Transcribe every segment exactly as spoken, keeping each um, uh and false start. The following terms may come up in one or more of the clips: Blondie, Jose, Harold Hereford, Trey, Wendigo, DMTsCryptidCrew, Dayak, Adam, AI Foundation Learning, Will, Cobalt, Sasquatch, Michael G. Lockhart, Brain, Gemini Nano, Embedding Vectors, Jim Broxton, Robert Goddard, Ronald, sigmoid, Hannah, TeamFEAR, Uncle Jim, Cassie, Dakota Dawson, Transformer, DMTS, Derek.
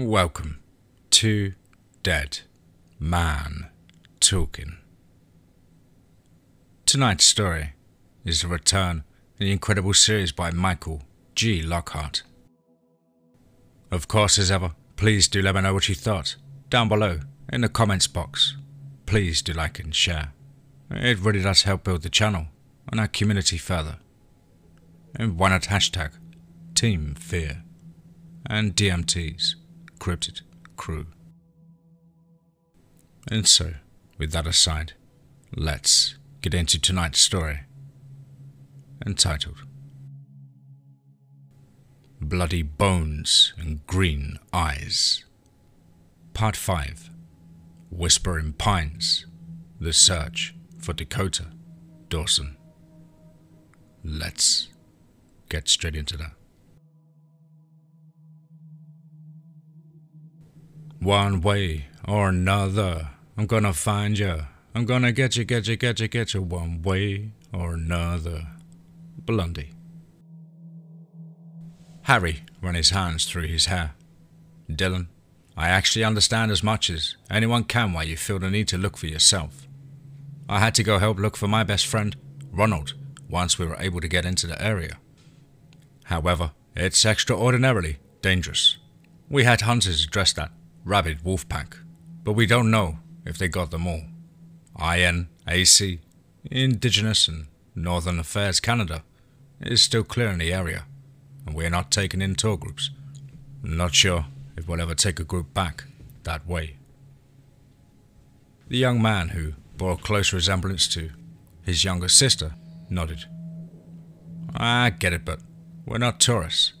Welcome to Dead Man Talking. Tonight's story is the return of the incredible series by Michael G. Lockhart. Of course, as ever, please do let me know what you thought down below in the comments box. Please do like and share. It really does help build the channel and our community further. And why not hashtag Team Fear and D M T's Cryptid Crew. And so, with that aside, let's get into tonight's story, entitled Bloody Bones and Green Eyes, Part five, Whispering Pines, The Search for Dakota Dawson. Let's get straight into that. One way or another, I'm gonna find ya. I'm gonna get you, get you, get you, get you, one way or another. Blondie. Harry ran his hands through his hair. Dylan, I actually understand as much as anyone can why you feel the need to look for yourself. I had to go help look for my best friend, Ronald, once we were able to get into the area. However, it's extraordinarily dangerous. We had hunters address that rabid wolf pack, but we don't know if they got them all. I N A C, Indigenous and Northern Affairs Canada, is still clearing the area, and we are not taking in tour groups. I'm not sure if we'll ever take a group back that way. The young man, who bore a close resemblance to his younger sister, nodded. I get it, but we're not tourists.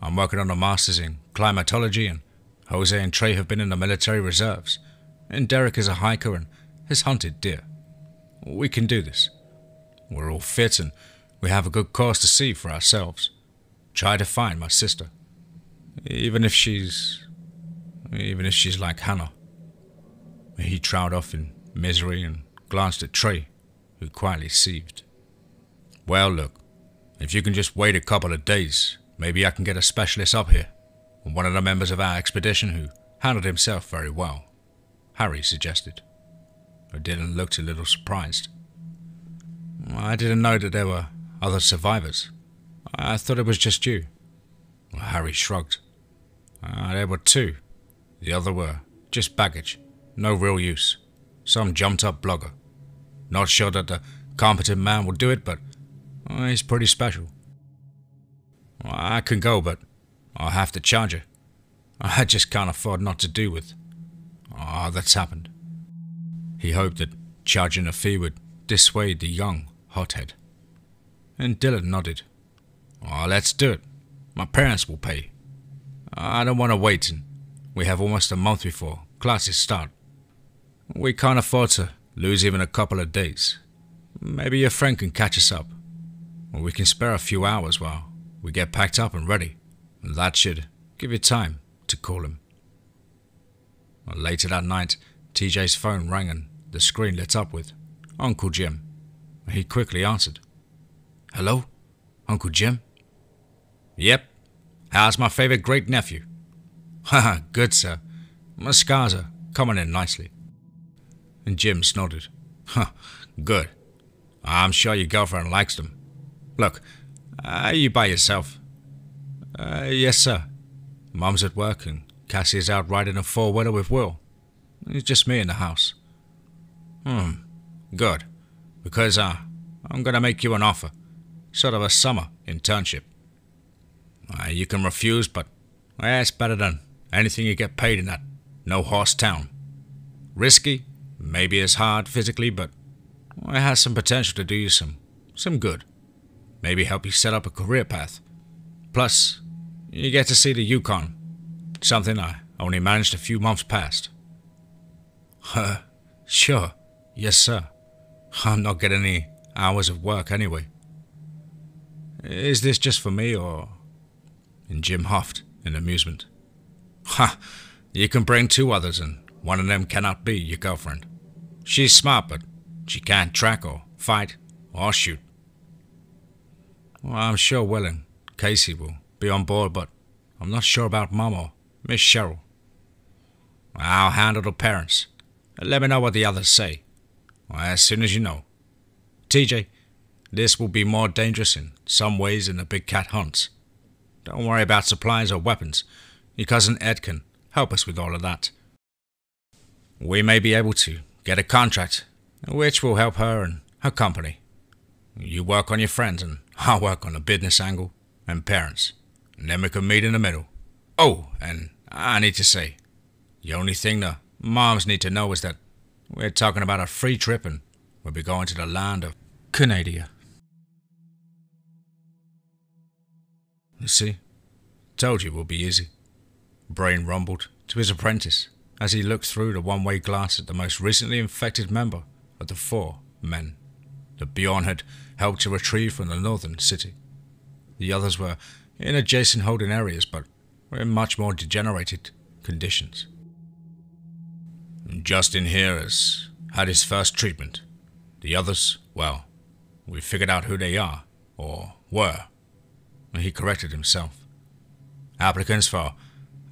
I'm working on a master's in climatology, and Jose and Trey have been in the military reserves, and Derek is a hiker and has hunted deer. We can do this. We're all fit and we have a good cause to see for ourselves. Try to find my sister. Even if she's... even if she's like Hannah. He trailed off in misery and glanced at Trey, who quietly seethed. Well, look, if you can just wait a couple of days, maybe I can get a specialist up here. One of the members of our expedition who handled himself very well, Harry suggested. Dylan looked a little surprised. I didn't know that there were other survivors. I thought it was just you. Harry shrugged. Uh, there were two. The other were just baggage, no real use. Some jumped up blogger. Not sure that the competent man will do it, but uh, he's pretty special. I can go, but I'll have to charge her. I just can't afford not to do with. Ah, oh, that's happened. He hoped that charging a fee would dissuade the young hothead. And Dylan nodded. Ah, oh, let's do it. My parents will pay. I don't want to wait, and we have almost a month before classes start. We can't afford to lose even a couple of days. Maybe your friend can catch us up. Or we can spare a few hours while we get packed up and ready. That should give you time to call him. Later that night, T J's phone rang and the screen lit up with Uncle Jim. He quickly answered. Hello? Uncle Jim? Yep. How's my favourite great-nephew? Haha, good, sir. My scars are coming in nicely. And Jim snorted. Huh, good. I'm sure your girlfriend likes them. Look, are you by yourself? Uh, yes, sir. Mum's at work and Cassie is out riding a four-wheeler with Will. It's just me in the house. Hmm, good. Because uh, I'm going to make you an offer. Sort of a summer internship. Uh, you can refuse, but uh, it's better than anything you get paid in that no-horse town. Risky, maybe it's hard physically, but uh, it has some potential to do you some, some good. Maybe help you set up a career path. Plus, you get to see the Yukon, something I only managed a few months past. Huh, sure, yes sir. I'm not getting any hours of work anyway. Is this just for me or... And Jim huffed in amusement. Ha, you can bring two others and one of them cannot be your girlfriend. She's smart, but she can't track or fight or shoot. Well, I'm sure willing. Casey will be on board, but I'm not sure about Mum or Miss Cheryl. I'll handle the parents. Let me know what the others say. As soon as you know. T J, this will be more dangerous in some ways than the big cat hunts. Don't worry about supplies or weapons. Your cousin Ed can help us with all of that. We may be able to get a contract, which will help her and her company. You work on your friends and I'll work on the business angle and parents. And then we can meet in the middle. Oh, and I need to say, the only thing the moms need to know is that we're talking about a free trip and we'll be going to the land of Canada. You see, told you it would be easy. Brain rumbled to his apprentice as he looked through the one-way glass at the most recently infected member of the four men that Bjorn had helped to retrieve from the northern city. The others were in adjacent holding areas, but were in much more degenerated conditions. Justin here has had his first treatment. The others, well, we figured out who they are, or were. He corrected himself. Applicants for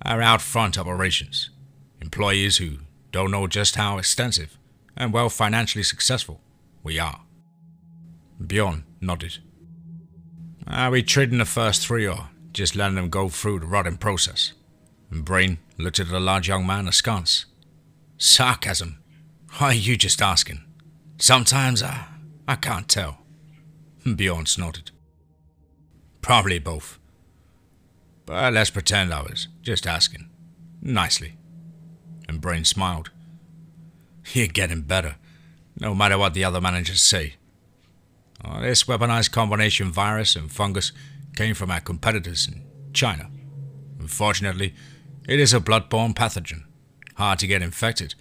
our out-front operations. Employees who don't know just how extensive and well financially successful we are. Bjorn nodded. Are we treating the first three or just letting them go through the rotting process? And Brain looked at the large young man askance. Sarcasm? Why are you just asking? Sometimes I, I can't tell. Bjorn snorted. Probably both. But let's pretend I was just asking. Nicely. And Brain smiled. You're getting better, no matter what the other managers say. Oh, this weaponized combination virus and fungus came from our competitors in China. Unfortunately, it is a blood-borne pathogen. Hard to get infected.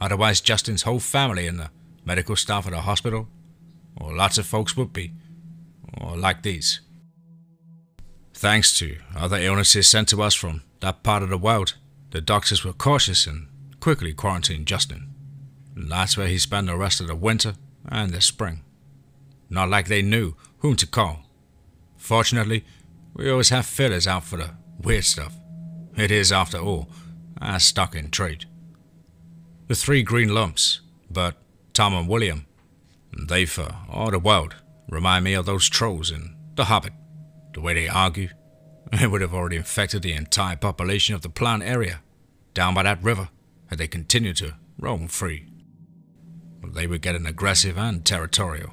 Otherwise, Justin's whole family and the medical staff at the hospital, or lots of folks would be, or like these. Thanks to other illnesses sent to us from that part of the world, the doctors were cautious and quickly quarantined Justin. That's where he spent the rest of the winter and the spring. Not like they knew whom to call. Fortunately, we always have fillers out for the weird stuff. It is, after all, our stock in trade. The three green lumps, but Tom and William, they for all the world remind me of those trolls in The Hobbit. The way they argue, it would have already infected the entire population of the plant area down by that river had they continued to roam free. But they were getting aggressive and territorial.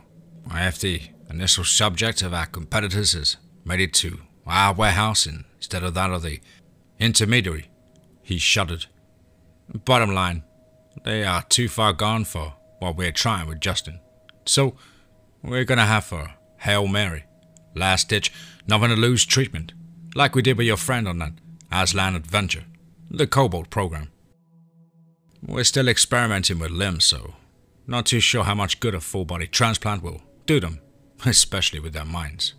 If the initial subject of our competitors has made it to our warehouse instead of that of the intermediary, he shuddered. Bottom line, they are too far gone for what we're trying with Justin. So we're gonna have for Hail Mary, last ditch, nothing to lose treatment, like we did with your friend on that Aslan adventure, the Cobalt program. We're still experimenting with limbs, so not too sure how much good a full-body transplant will do them, especially with their minds.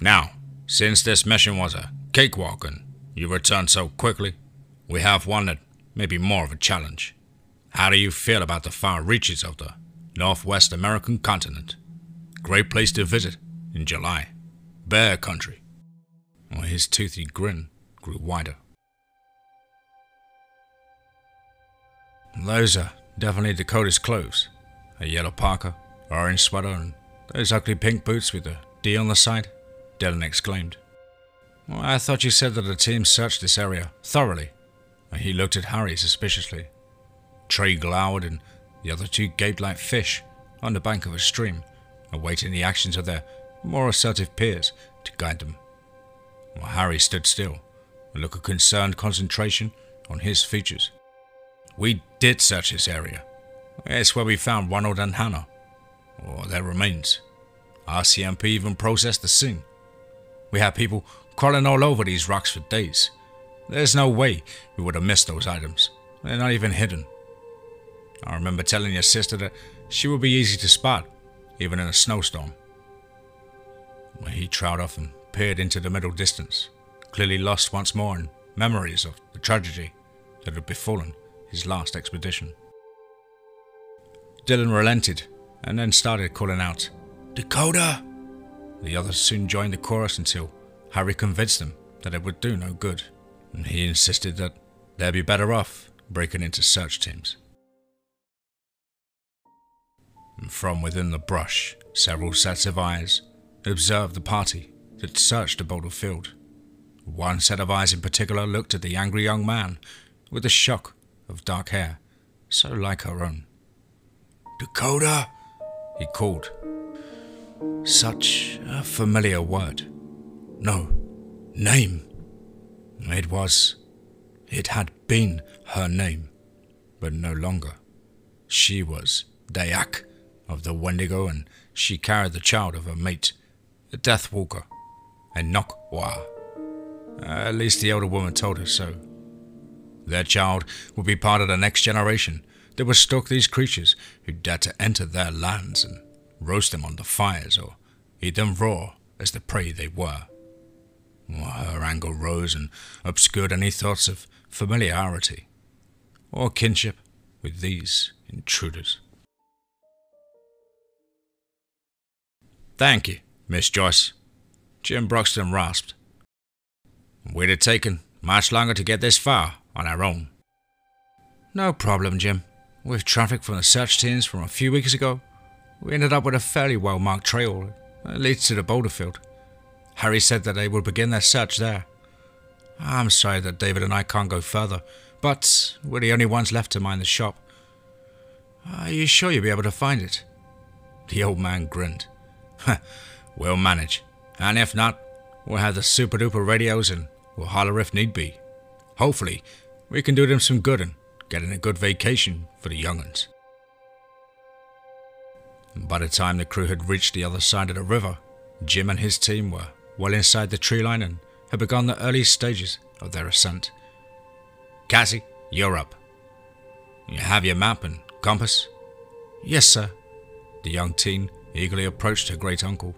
Now, since this mission was a cakewalk and you returned so quickly, we have one that may be more of a challenge. How do you feel about the far reaches of the Northwest American continent? Great place to visit in July. Bear country. Well, his toothy grin grew wider. Those are definitely Dakota's clothes. A yellow parka, orange sweater, and those ugly pink boots with the D on the side, Dylan exclaimed. Well, I thought you said that the team searched this area thoroughly. He looked at Harry suspiciously. Trey glowered and the other two gaped like fish on the bank of a stream, awaiting the actions of their more assertive peers to guide them. While Harry stood still, a look of concerned concentration on his features. We did search this area. It's where we found Ronald and Hannah, or their remains. R C M P even processed the scene. We had people crawling all over these rocks for days. There's no way we would have missed those items. They're not even hidden. I remember telling your sister that she would be easy to spot, even in a snowstorm. Well, he trailed off and peered into the middle distance, clearly lost once more in memories of the tragedy that had befallen his last expedition. Dylan relented and then started calling out, Dakota! The others soon joined the chorus until Harry convinced them that it would do no good. And he insisted that They'd be better off breaking into search teams. And from within the brush, several sets of eyes observed the party that searched the boulder field. One set of eyes in particular looked at the angry young man with a shock of dark hair, so like her own. "Dakota!" he called. Such a familiar word. No, name. It was. It had been her name, but no longer. She was Dayak of the Wendigo, and she carried the child of her mate, the Deathwalker, and Nokwa. At least the older woman told her so. Their child would be part of the next generation that would stalk these creatures who dared to enter their lands and roast them on the fires or eat them raw as the prey they were. Well, her anger rose and obscured any thoughts of familiarity or kinship with these intruders. "Thank you, Miss Joyce," Jim Broxton rasped. "We'd have taken much longer to get this far on our own." "No problem, Jim. With traffic from the search teams from a few weeks ago, we ended up with a fairly well-marked trail that leads to the boulder field. Harry said that they would begin their search there. I'm sorry that David and I can't go further, but we're the only ones left to mind the shop. Are you sure you'll be able to find it?" The old man grinned. "We'll manage, and if not, we'll have the super-duper radios and we'll holler if need be. Hopefully, we can do them some good and get in a good vacation for the young'uns." By the time the crew had reached the other side of the river, Jim and his team were well inside the tree line and had begun the early stages of their ascent. "Cassie, you're up. You have your map and compass?" "Yes, sir." The young teen eagerly approached her great uncle.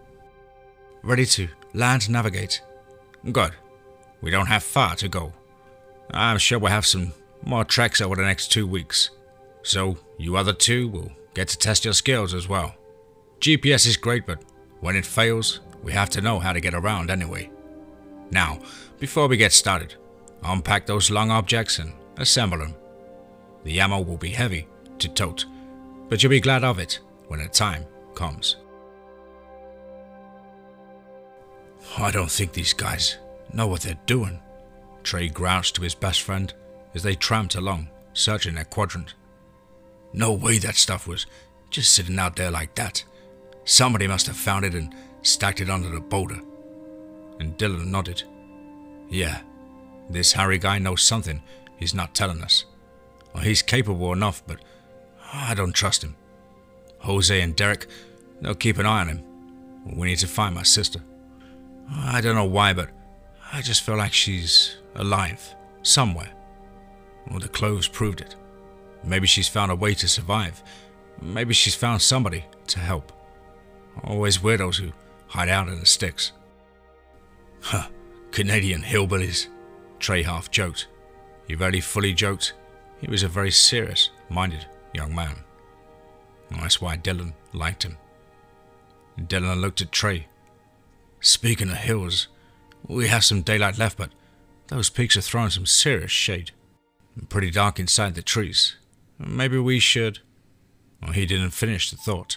"Ready to land navigate." "Good. We don't have far to go. I'm sure we'll have some more treks over the next two weeks. So you other two will get to test your skills as well. G P S is great, but when it fails, we have to know how to get around anyway. Now, before we get started, unpack those long objects and assemble them. The ammo will be heavy to tote, but you'll be glad of it when the time comes." "I don't think these guys know what they're doing," Trey grouched to his best friend as they tramped along, searching their quadrant. "No way that stuff was just sitting out there like that. Somebody must have found it and stacked it under the boulder." And Dylan nodded. "Yeah, this Harry guy knows something he's not telling us. Well, he's capable enough, but I don't trust him. Jose and Derek, they'll keep an eye on him. We need to find my sister. I don't know why, but I just feel like she's alive, somewhere. Well, the clothes proved it. Maybe she's found a way to survive. Maybe she's found somebody to help. Always weirdos who hide out in the sticks." "Huh, Canadian hillbillies," Trey half joked. He barely fully joked. He was a very serious-minded young man. That's why Dylan liked him. Dylan looked at Trey. "Speaking of hills, we have some daylight left, but those peaks are throwing some serious shade. Pretty dark inside the trees. Maybe we should..." Well, he didn't finish the thought.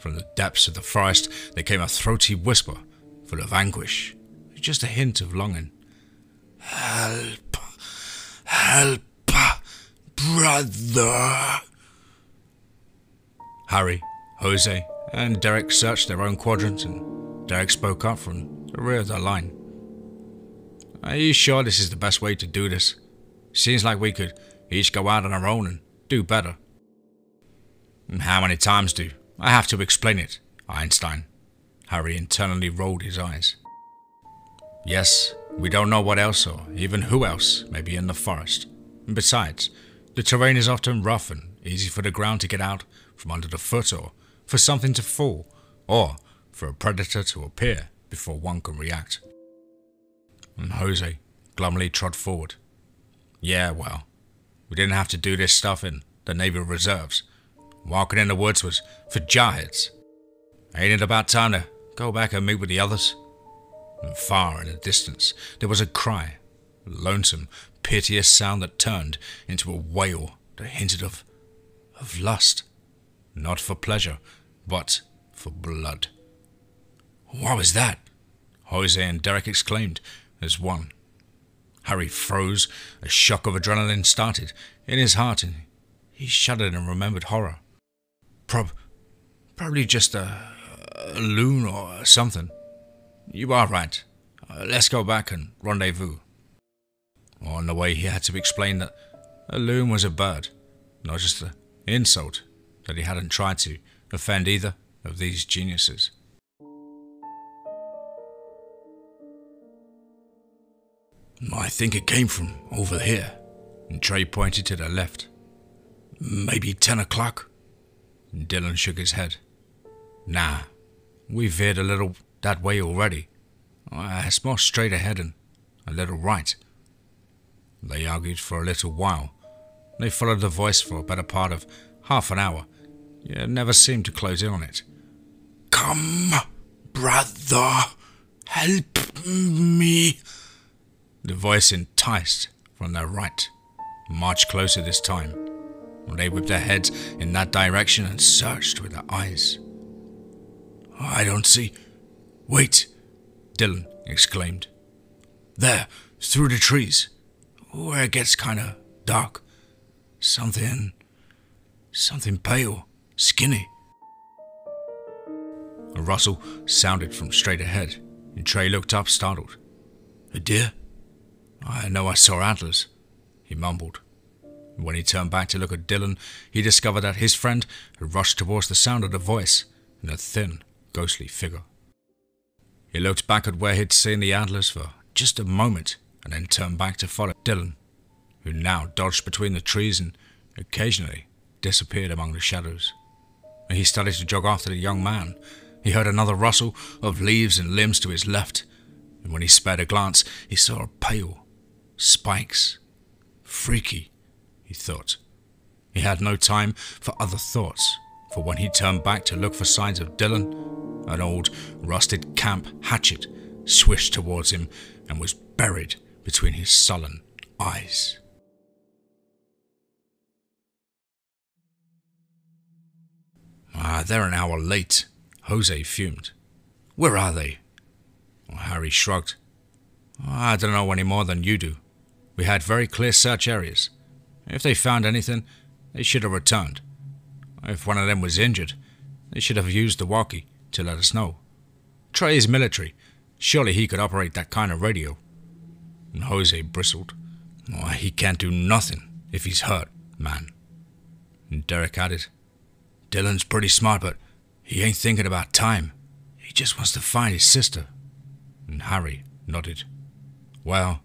From the depths of the forest, there came a throaty whisper full of anguish, just a hint of longing. "Help! Help! Brother!" Harry, Jose, and Derek searched their own quadrant, and Derek spoke up from the rear of their line. "Are you sure this is the best way to do this? Seems like we could each go out on our own and do better." "How many times do I have to explain it, Einstein?" Harry internally rolled his eyes. "Yes, we don't know what else or even who else may be in the forest. Besides, the terrain is often rough and easy for the ground to get out from under the foot, or for something to fall, or for a predator to appear before one can react." And Jose glumly trod forward. "Yeah, well, we didn't have to do this stuff in the Naval Reserves. Walking in the woods was for jarheads. Ain't it about time to go back and meet with the others?" And far in the distance, there was a cry, lonesome, piteous sound that turned into a wail that hinted of, of lust. Not for pleasure, but for blood. "What was that?" Jose and Derek exclaimed as one. Harry froze. A shock of adrenaline started in his heart, and he shuddered and remembered horror. Prob probably just a, a loon or something. "You are right. Uh, let's go back and rendezvous." On the way, he had to explain that a loon was a bird, not just an insult, that he hadn't tried to offend either of these geniuses. "I think it came from over here," and Trey pointed to the left. "Maybe ten o'clock?" Dylan shook his head. "Nah, we veered a little that way already. It's more straight ahead and a little right." They argued for a little while. They followed the voice for a better part of half an hour, yet never seemed to close in on it. "Come, brother, help me." The voice enticed from their right. March closer this time. They whipped their heads in that direction and searched with their eyes. "I don't see... Wait!" Dylan exclaimed. "There, through the trees, where it gets kinda dark. Something... something pale, skinny." A rustle sounded from straight ahead, and Trey looked up, startled. "A deer? I know I saw antlers," he mumbled. When he turned back to look at Dylan, he discovered that his friend had rushed towards the sound of the voice in a thin, ghostly figure. He looked back at where he'd seen the antlers for just a moment and then turned back to follow Dylan, who now dodged between the trees and occasionally disappeared among the shadows. He started to jog after the young man. He heard another rustle of leaves and limbs to his left, and when he spared a glance, he saw a pale, spikes. Freaky, he thought. He had no time for other thoughts, for when he turned back to look for signs of Dylan, an old, rusted camp hatchet swished towards him and was buried between his sullen eyes. Ah, they're an hour late, Jose fumed. "Where are they?" Harry shrugged. "I don't know any more than you do. We had very clear search areas. If they found anything, they should have returned. If one of them was injured, they should have used the walkie to let us know. Trey is military. Surely he could operate that kind of radio." And Jose bristled. "Why, he can't do nothing if he's hurt, man." And Derek added, "Dylan's pretty smart, but he ain't thinking about time. He just wants to find his sister." And Harry nodded. "Well...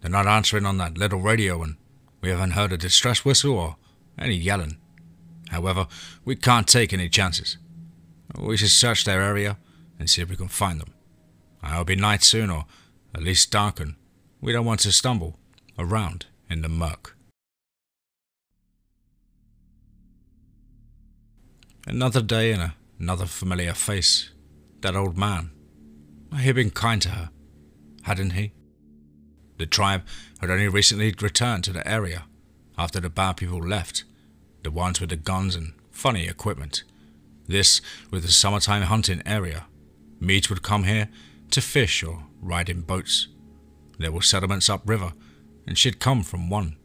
they're not answering on that little radio, and we haven't heard a distress whistle or any yelling. However, we can't take any chances. We should search their area and see if we can find them. It'll be night soon, or at least dark, and we don't want to stumble around in the murk." Another day and another familiar face. That old man. He'd been kind to her, hadn't he? The tribe had only recently returned to the area, after the bad people left, the ones with the guns and funny equipment. This was the summertime hunting area. Meat would come here to fish or ride in boats. There were settlements upriver, and she'd come from one.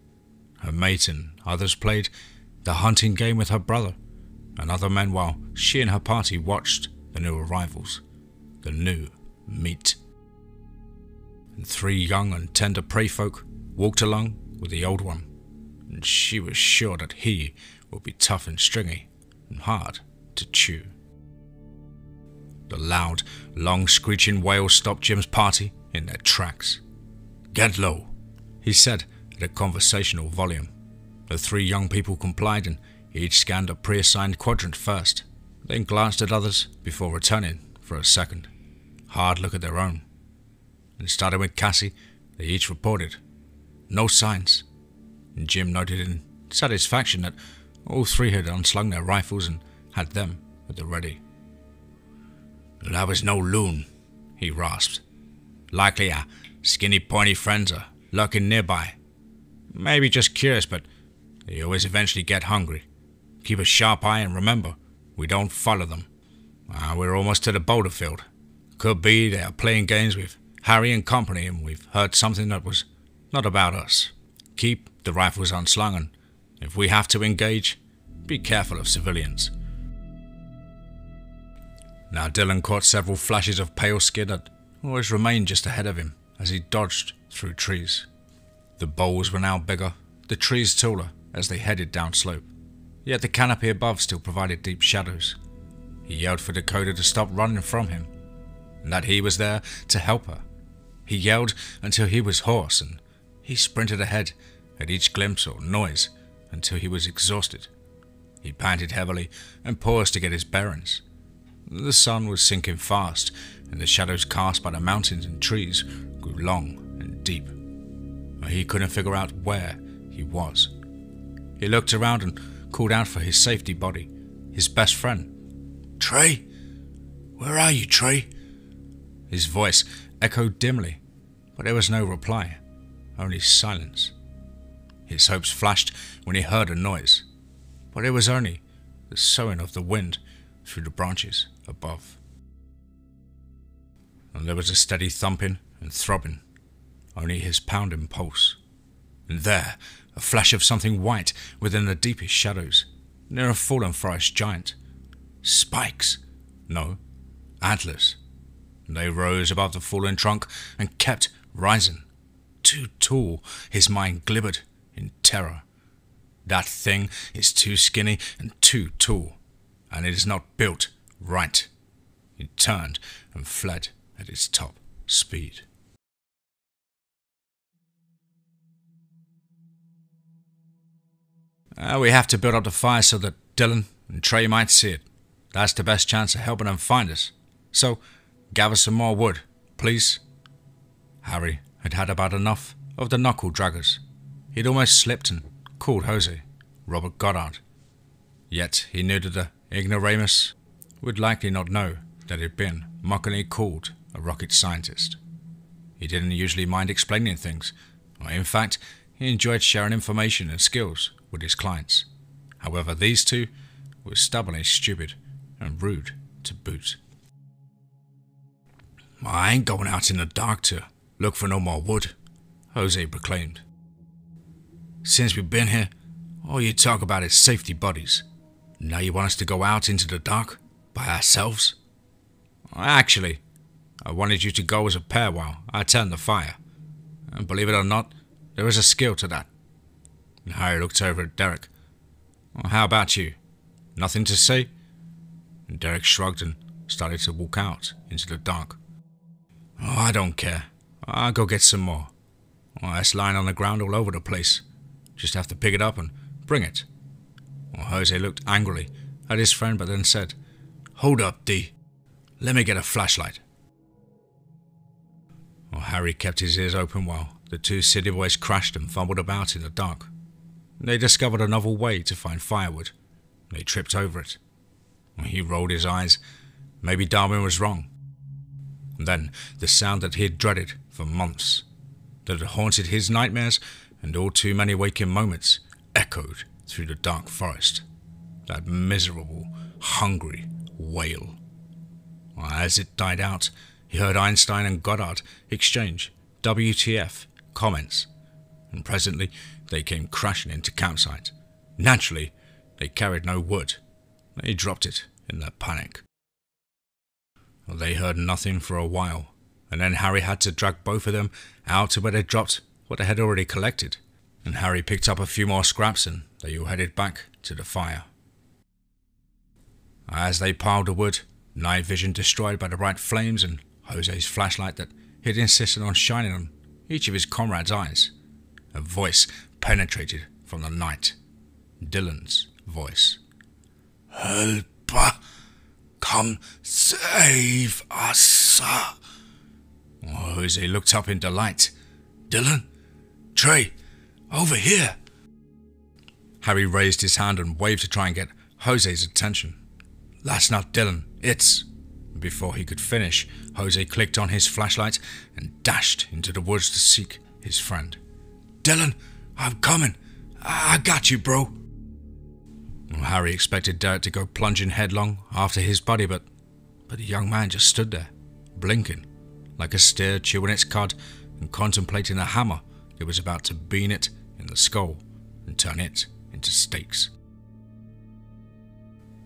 Her mate and others played the hunting game with her brother and other men while she and her party watched the new arrivals, the new meat. And three young and tender prey folk walked along with the old one, and she was sure that he would be tough and stringy and hard to chew. The loud, long screeching wail stopped Jim's party in their tracks. "Get low," he said at a conversational volume. The three young people complied, and each scanned a pre-assigned quadrant first, then glanced at others before returning for a second, hard look at their own. And starting with Cassie, they each reported, "No signs." And Jim noted in satisfaction that all three had unslung their rifles and had them at the ready. "That was no loon," he rasped. "Likely our skinny pointy friends are lurking nearby. Maybe just curious, but they always eventually get hungry. Keep a sharp eye and remember, we don't follow them. Uh, we're almost to the boulder field. Could be they are playing games with Harry and company and we've heard something that was not about us. Keep the rifles unslung and if we have to engage, be careful of civilians. Now Dylan caught several flashes of pale skin that always remained just ahead of him as he dodged through trees. The boles were now bigger, the trees taller as they headed down slope, yet the canopy above still provided deep shadows. He yelled for Dakota to stop running from him, and that he was there to help her. He yelled until he was hoarse, and he sprinted ahead at each glimpse or noise until he was exhausted. He panted heavily and paused to get his bearings. The sun was sinking fast, and the shadows cast by the mountains and trees grew long and deep. He couldn't figure out where he was. He looked around and called out for his safety buddy, his best friend. Trey? Where are you, Trey? His voice echoed dimly, but there was no reply, only silence. His hopes flashed when he heard a noise, but it was only the soughing of the wind through the branches above. And there was a steady thumping and throbbing, only his pounding pulse. And there, a flash of something white within the deepest shadows, near a fallen forest giant. Spikes! No, antlers. And they rose above the fallen trunk and kept rising. Too tall, his mind gibbered in terror. That thing is too skinny and too tall, and it is not built right. He turned and fled at its top speed. Uh, we have to build up the fire so that Dylan and Trey might see it. That's the best chance of helping them find us. So, gather some more wood, please. Harry had had about enough of the knuckle draggers. He'd almost slipped and called Jose, Robert Goddard. Yet he knew that the ignoramus would likely not know that he'd been mockingly called a rocket scientist. He didn't usually mind explaining things. In fact, he enjoyed sharing information and skills with his clients. However, these two were stubbornly stupid and rude to boot. I ain't going out in the dark to look for no more wood, Jose proclaimed. Since we've been here, all you talk about is safety buddies. Now you want us to go out into the dark by ourselves? Actually, I wanted you to go as a pair while I turned the fire. And believe it or not, there is a skill to that. And Harry looked over at Derek. Well, how about you? Nothing to say? And Derek shrugged and started to walk out into the dark. Oh, I don't care. I'll go get some more. Well, that's lying on the ground all over the place. Just have to pick it up and bring it. Well, Jose looked angrily at his friend but then said, Hold up, D. Let me get a flashlight. Well, Harry kept his ears open while the two city boys crashed and fumbled about in the dark. They discovered a novel way to find firewood. They tripped over it. He rolled his eyes. Maybe Darwin was wrong. And then the sound that he had dreaded for months, that had haunted his nightmares and all too many waking moments, echoed through the dark forest. That miserable, hungry wail. As it died out, he heard Einstein and Goddard exchange W T F comments, and presently they came crashing into campsite. Naturally, they carried no wood. They dropped it in their panic. They heard nothing for a while, and then Harry had to drag both of them out to where they dropped what they had already collected, and Harry picked up a few more scraps and they all headed back to the fire. As they piled the wood, night vision destroyed by the bright flames and Jose's flashlight that he'd insisted on shining on each of his comrades' eyes, a voice penetrated from the night. Dylan's voice. Help! Come save us! Jose looked up in delight. Dylan? Trey! Over here! Harry raised his hand and waved to try and get Jose's attention. That's not Dylan, it's... Before he could finish, Jose clicked on his flashlight and dashed into the woods to seek his friend. Dylan, I'm coming. I, I got you, bro. Harry expected Derek to go plunging headlong after his buddy, but, but the young man just stood there, blinking, like a steer chewing its cud and contemplating the hammer that was about to bean it in the skull and turn it into steaks.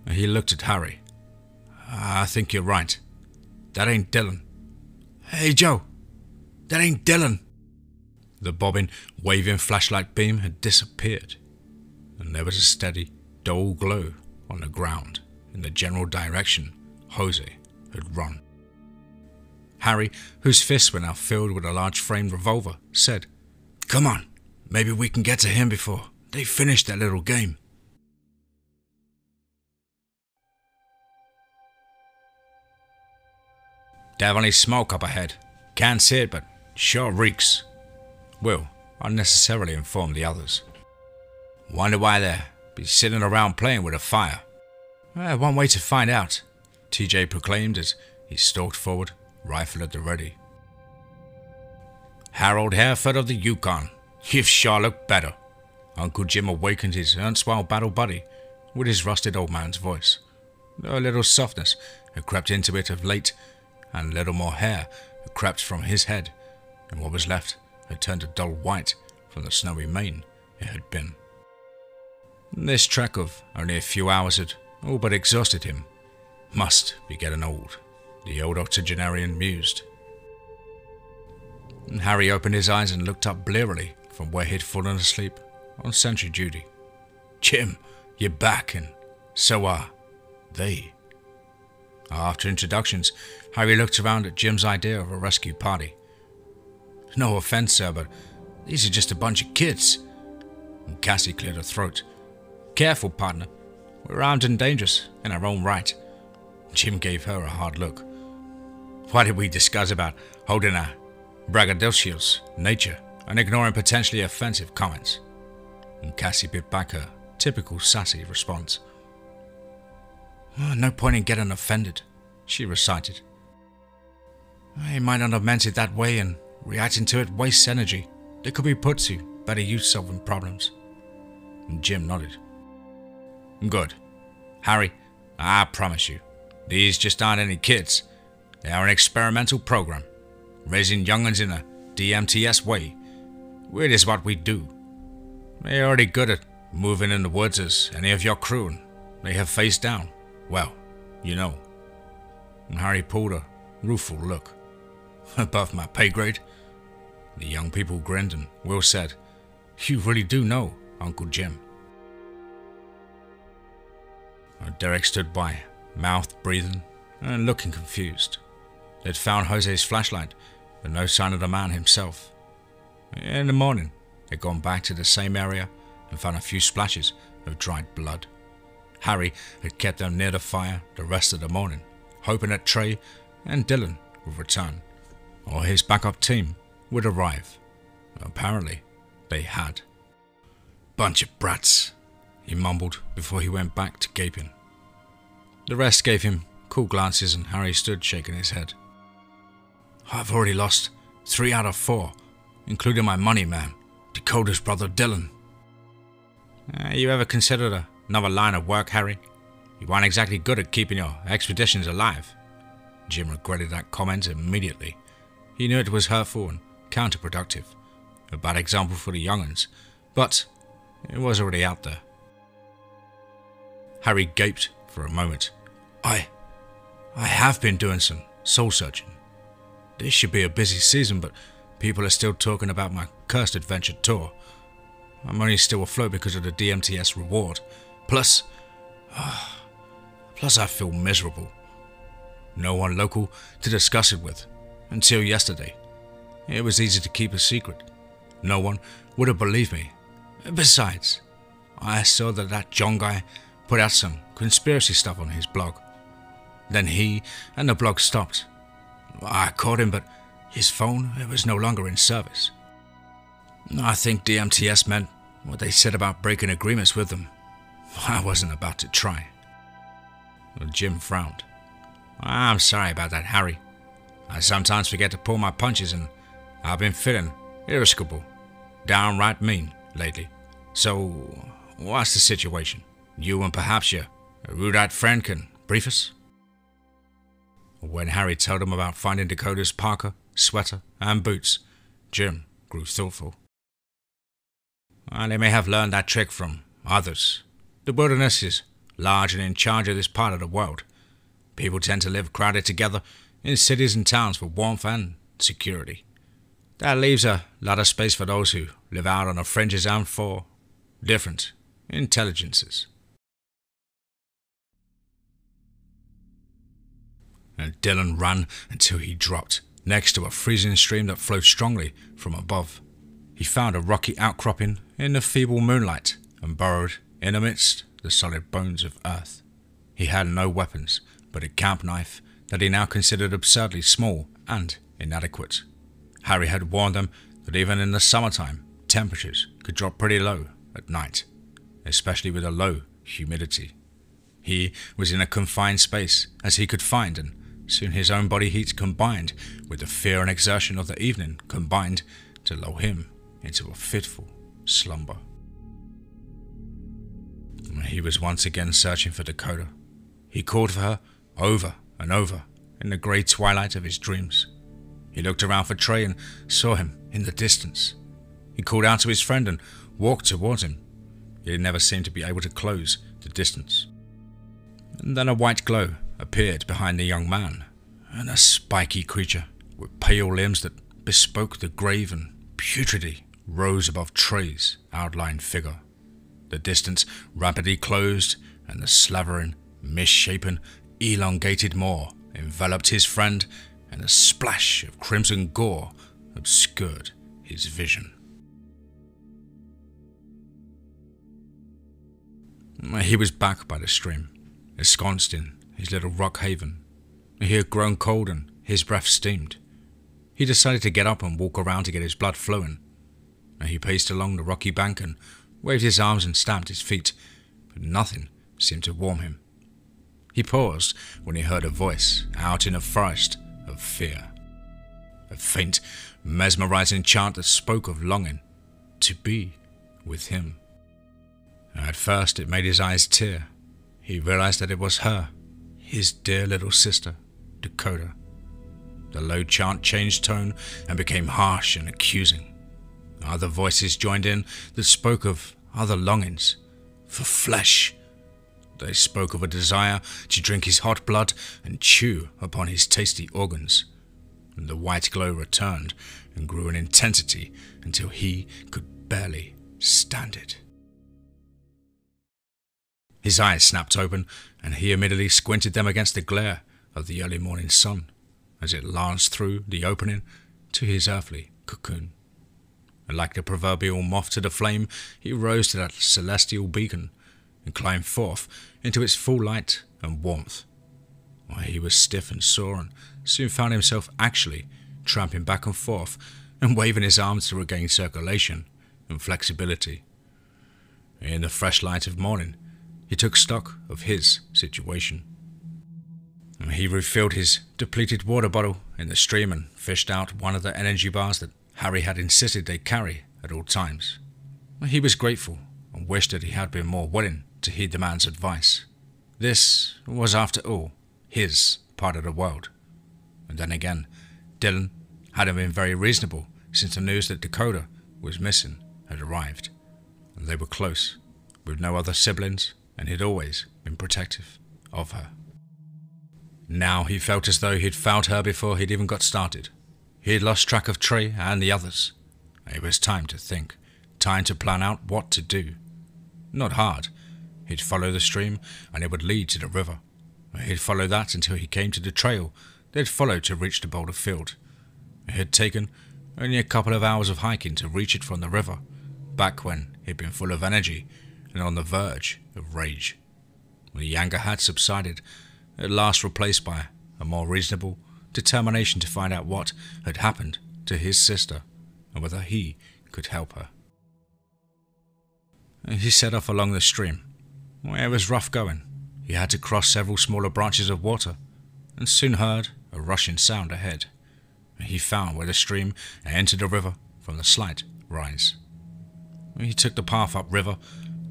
He looked at Harry. I think you're right. That ain't Dylan. Hey, Joe! That ain't Dylan! The bobbing, waving flashlight beam had disappeared, and there was a steady, dull glow on the ground in the general direction Jose had run. Harry, whose fists were now filled with a large framed revolver, said, "Come on, maybe we can get to him before they finish their little game." Definitely smoke up ahead. Can't see it, but sure reeks. Will unnecessarily informed the others. Wonder why they're be sitting around playing with a fire. Eh, one way to find out, T J proclaimed as he stalked forward, rifle at the ready. Harold Hereford of the Yukon, you've sure looked better. Uncle Jim awakened his erstwhile battle buddy with his rusted old man's voice. A little softness had crept into it of late, and a little more hair had crept from his head, and what was left had turned a dull white from the snowy mane it had been. This trek of only a few hours had all but exhausted him. Must be getting old, the old octogenarian mused. Harry opened his eyes and looked up blearily from where he'd fallen asleep on sentry duty. Jim, you're back, and so are they. After introductions, Harry looked around at Jim's idea of a rescue party. No offense, sir, but these are just a bunch of kids. And Cassie cleared her throat. Careful, partner. We're armed and dangerous, in our own right. Jim gave her a hard look. Why did we discuss about holding our braggadocios, nature, and ignoring potentially offensive comments? And Cassie bit back her typical sassy response. Oh, no point in getting offended, she recited. I might not have meant it that way, and reacting to it wastes energy that could be put to better use solving problems. And Jim nodded. Good. Harry, I promise you, these just aren't any kids. They are an experimental program, raising young'uns in a D M T S way. It is what we do. They are already good at moving in the woods as any of your crew, and they have faced down. Well, you know. And Harry pulled a rueful look. Above my pay grade? The young people grinned, and Will said, You really do know, Uncle Jim. Derek stood by, mouth breathing and looking confused. They'd found Jose's flashlight, but no sign of the man himself. In the morning, they'd gone back to the same area and found a few splashes of dried blood. Harry had kept them near the fire the rest of the morning, hoping that Trey and Dylan would return, or his backup team would arrive. Apparently, they had. Bunch of brats, he mumbled before he went back to gaping. The rest gave him cool glances, and Harry stood shaking his head. I've already lost three out of four, including my money man, Dakota's brother Dylan. Uh, you ever considered another line of work, Harry? You aren't exactly good at keeping your expeditions alive. Jim regretted that comment immediately. He knew it was hurtful and counterproductive, a bad example for the young'uns, but it was already out there. Harry gaped for a moment. I... I have been doing some soul-searching. This should be a busy season, but people are still talking about my cursed adventure tour. I'm only still afloat because of the D M T S reward. Plus... Uh, plus I feel miserable. No one local to discuss it with, until yesterday. It was easy to keep a secret. No one would have believed me. Besides, I saw that that John guy put out some conspiracy stuff on his blog. Then he and the blog stopped. I called him, but his phone it was no longer in service. I think D M T S meant what they said about breaking agreements with them. I wasn't about to try. Jim frowned. I'm sorry about that, Harry. I sometimes forget to pull my punches, and I've been feeling irascible. downright mean lately. So, what's the situation? You and perhaps your erudite friend can brief us? When Harry told him about finding Dakota's parka, sweater, and boots, Jim grew thoughtful. Well, they may have learned that trick from others. The wilderness is large and in charge of this part of the world. People tend to live crowded together in cities and towns for warmth and security. That leaves a lot of space for those who live out on the fringes and for different intelligences. And Dylan ran until he dropped, next to a freezing stream that flowed strongly from above. He found a rocky outcropping in the feeble moonlight and burrowed in amidst the solid bones of earth. He had no weapons but a camp knife that he now considered absurdly small and inadequate. Harry had warned them that even in the summertime, temperatures could drop pretty low at night, especially with a low humidity. He was in a confined space as he could find, and soon his own body heat combined with the fear and exertion of the evening combined to lull him into a fitful slumber. He was once again searching for Dakota. He called for her over and over in the grey twilight of his dreams. He looked around for Trey and saw him in the distance. He called out to his friend and walked towards him. He never seemed to be able to close the distance. And then a white glow appeared behind the young man, and a spiky creature with pale limbs that bespoke the grave and putridity rose above Trey's outlined figure. The distance rapidly closed, and the slavering, misshapen, elongated maw enveloped his friend, and a splash of crimson gore obscured his vision. He was back by the stream, ensconced in his little rock haven. He had grown cold and his breath steamed. He decided to get up and walk around to get his blood flowing. He paced along the rocky bank and waved his arms and stamped his feet, but nothing seemed to warm him. He paused when he heard a voice out in a forest of fear. A faint, mesmerizing chant that spoke of longing to be with him. At first it made his eyes tear. He realized that it was her, his dear little sister, Dakota. The low chant changed tone and became harsh and accusing. Other voices joined in that spoke of other longings, for flesh. They spoke of a desire to drink his hot blood and chew upon his tasty organs. And the white glow returned and grew in intensity until he could barely stand it. His eyes snapped open, and he immediately squinted them against the glare of the early morning sun as it lanced through the opening to his earthly cocoon. And like the proverbial moth to the flame, he rose to that celestial beacon and climbed forth into its full light and warmth. While he was stiff and sore and soon found himself actually tramping back and forth and waving his arms to regain circulation and flexibility. In the fresh light of morning, he took stock of his situation. He refilled his depleted water bottle in the stream and fished out one of the energy bars that Harry had insisted they carry at all times. He was grateful and wished that he had been more willing to heed the man's advice. This was, after all, his part of the world. And then again, Dylan hadn't been very reasonable since the news that Dakota was missing had arrived. They were close, with no other siblings, and he'd always been protective of her. Now he felt as though he'd fouled her before he'd even got started. He had lost track of Trey and the others. It was time to think, time to plan out what to do. Not hard. He'd follow the stream and it would lead to the river. He'd follow that until he came to the trail they'd followed to reach the boulder field. It had taken only a couple of hours of hiking to reach it from the river, back when he'd been full of energy and on the verge of rage. The anger had subsided, at last replaced by a more reasonable determination to find out what had happened to his sister and whether he could help her. He set off along the stream. It was rough going. He had to cross several smaller branches of water and soon heard a rushing sound ahead. He found where the stream entered the river from the slight rise. He took the path upriver,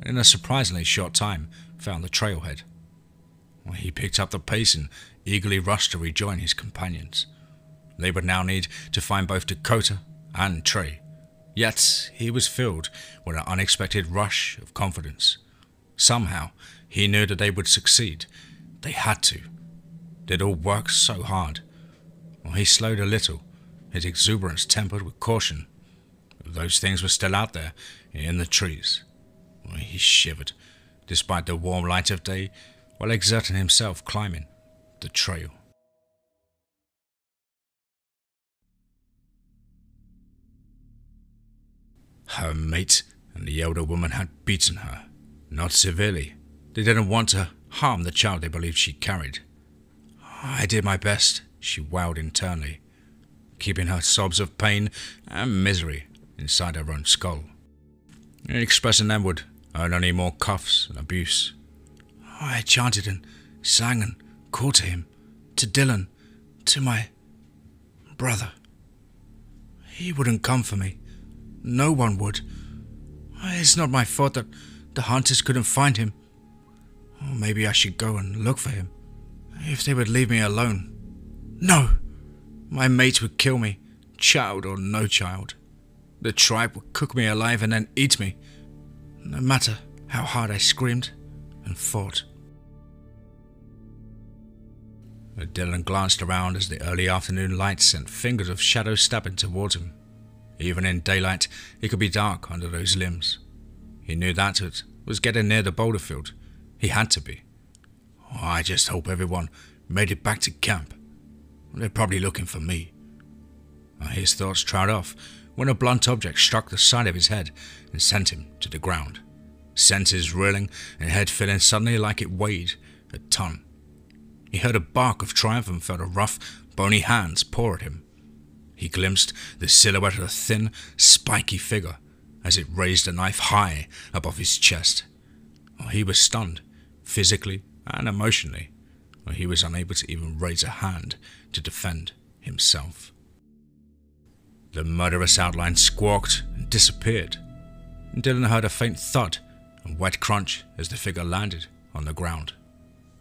and in a surprisingly short time found the trailhead. He picked up the pace and eagerly rushed to rejoin his companions. They would now need to find both Dakota and Trey. Yet he was filled with an unexpected rush of confidence. Somehow he knew that they would succeed. They had to. They'd all worked so hard. Well, he slowed a little, his exuberance tempered with caution. Those things were still out there, in the trees. Well, he shivered, despite the warm light of day, while exerting himself climbing the trail. Her mate and the elder woman had beaten her, not severely. They didn't want to harm the child they believed she carried. I did my best, she wailed internally, keeping her sobs of pain and misery inside her own skull. Expressing them would earn only more cuffs and abuse. I chanted and sang and called to him, to Dylan, to my brother. He wouldn't come for me. No one would. It's not my fault that the hunters couldn't find him. Or maybe I should go and look for him, if they would leave me alone. No! My mates would kill me, child or no child. The tribe would cook me alive and then eat me, no matter how hard I screamed and fought. Dylan glanced around as the early afternoon light sent fingers of shadow stabbing towards him. Even in daylight, it could be dark under those limbs. He knew that it was getting near the boulder field. He had to be. Oh, I just hope everyone made it back to camp. They're probably looking for me. His thoughts trailed off when a blunt object struck the side of his head and sent him to the ground. Senses reeling and head feeling suddenly like it weighed a ton. He heard a bark of triumph and felt a rough, bony hands paw at him. He glimpsed the silhouette of a thin, spiky figure as it raised a knife high above his chest. He was stunned, physically and emotionally. He was unable to even raise a hand to defend himself. The murderous outline squawked and disappeared. Dylan heard a faint thud and wet crunch as the figure landed on the ground.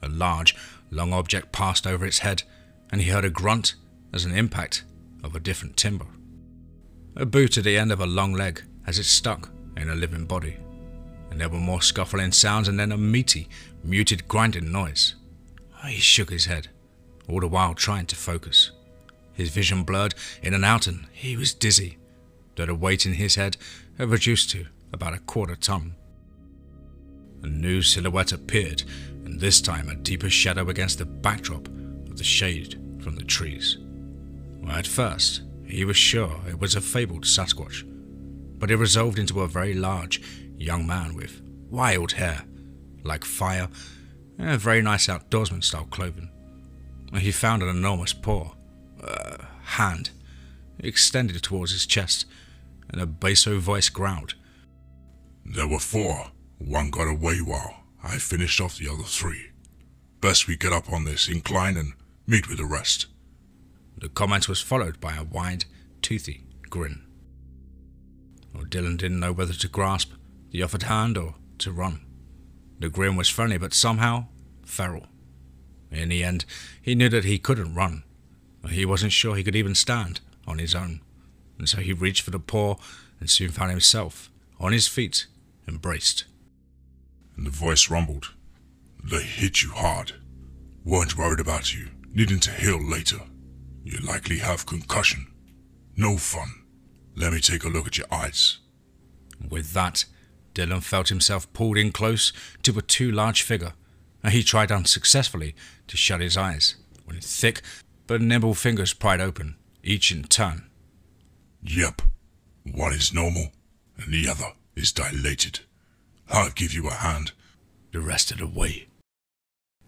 A large, long object passed over its head, and he heard a grunt as an impact of a different timber. A boot at the end of a long leg as it stuck in a living body. And there were more scuffling sounds and then a meaty, muted grinding noise. He shook his head, all the while trying to focus. His vision blurred in and out and he was dizzy, though the weight in his head had reduced to about a quarter ton. A new silhouette appeared, and this time a deeper shadow against the backdrop of the shade from the trees. At first, he was sure it was a fabled Sasquatch, but it resolved into a very large young man with wild hair, like fire, and a very nice outdoorsman-style clothing. He found an enormous paw, uh, hand, extended towards his chest, and a basso voice growled. There were four. One got away while I finished off the other three. Best we get up on this incline and meet with the rest. The comment was followed by a wide, toothy grin. Well, Dylan didn't know whether to grasp the offered hand or to run. The grin was friendly, but somehow feral. In the end, he knew that he couldn't run. He wasn't sure he could even stand on his own, and so he reached for the paw and soon found himself on his feet, embraced. And the voice rumbled. They hit you hard. Weren't worried about you needing to heal later. You likely have concussion. No fun. Let me take a look at your eyes. With that, Dylan felt himself pulled in close to a too large figure, and he tried unsuccessfully to shut his eyes when thick but nimble fingers pried open, each in turn. Yep, one is normal and the other is dilated. I'll give you a hand the rest of the way.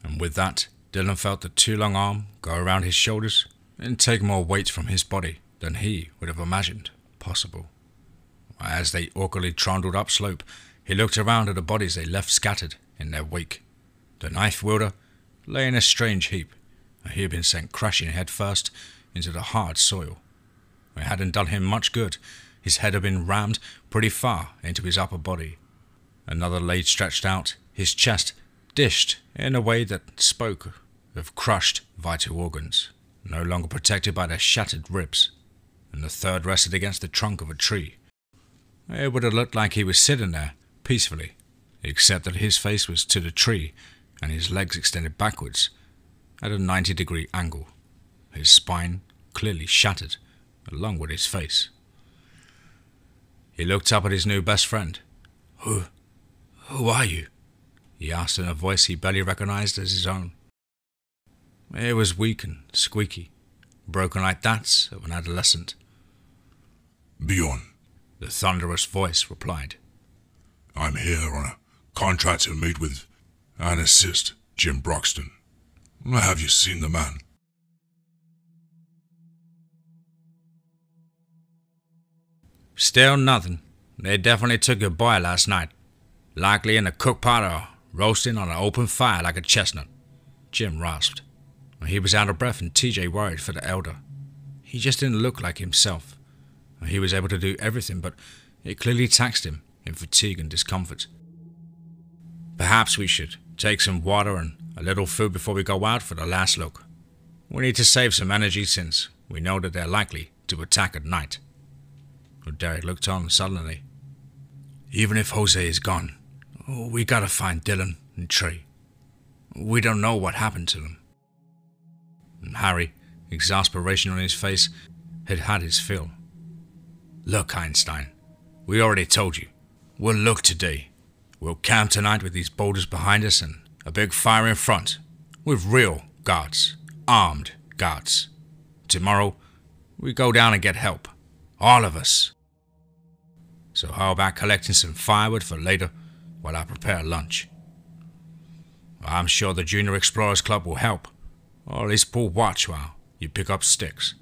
And with that, Dylan felt the too long arm go around his shoulders and take more weight from his body than he would have imagined possible. As they awkwardly trundled upslope, he looked around at the bodies they left scattered in their wake. The knife wielder lay in a strange heap, and he had been sent crashing headfirst into the hard soil. It hadn't done him much good, His head had been rammed pretty far into his upper body. Another lay stretched out, his chest dished in a way that spoke of crushed vital organs, no longer protected by their shattered ribs, and the third rested against the trunk of a tree. It would have looked like he was sitting there, peacefully, except that his face was to the tree and his legs extended backwards at a ninety degree angle, his spine clearly shattered along with his face. He looked up at his new best friend. Who, who are you? He asked in a voice he barely recognized as his own. It was weak and squeaky, broken like that of an adolescent. Bjorn, the thunderous voice replied. I'm here on a contract to meet with and assist Jim Broxton. Have you seen the man? Still nothing. They definitely took your boy last night. Likely in a cook pot or roasting on an open fire like a chestnut, Jim rasped. He was out of breath and T J worried for the elder. He just didn't look like himself. He was able to do everything, but it clearly taxed him in fatigue and discomfort. Perhaps we should take some water and a little food before we go out for the last look. We need to save some energy since we know that they're likely to attack at night. But Derek looked on suddenly. Even if Jose is gone, we gotta find Dylan and Trey. We don't know what happened to them. And Harry, exasperation on his face, had had his fill. Look, Einstein, we already told you. We'll look today. We'll camp tonight with these boulders behind us and a big fire in front, with real guards, armed guards. Tomorrow, we go down and get help. All of us. So how about collecting some firewood for later while I prepare lunch? I'm sure the Junior Explorers Club will help, or at least pull watch while you pick up sticks.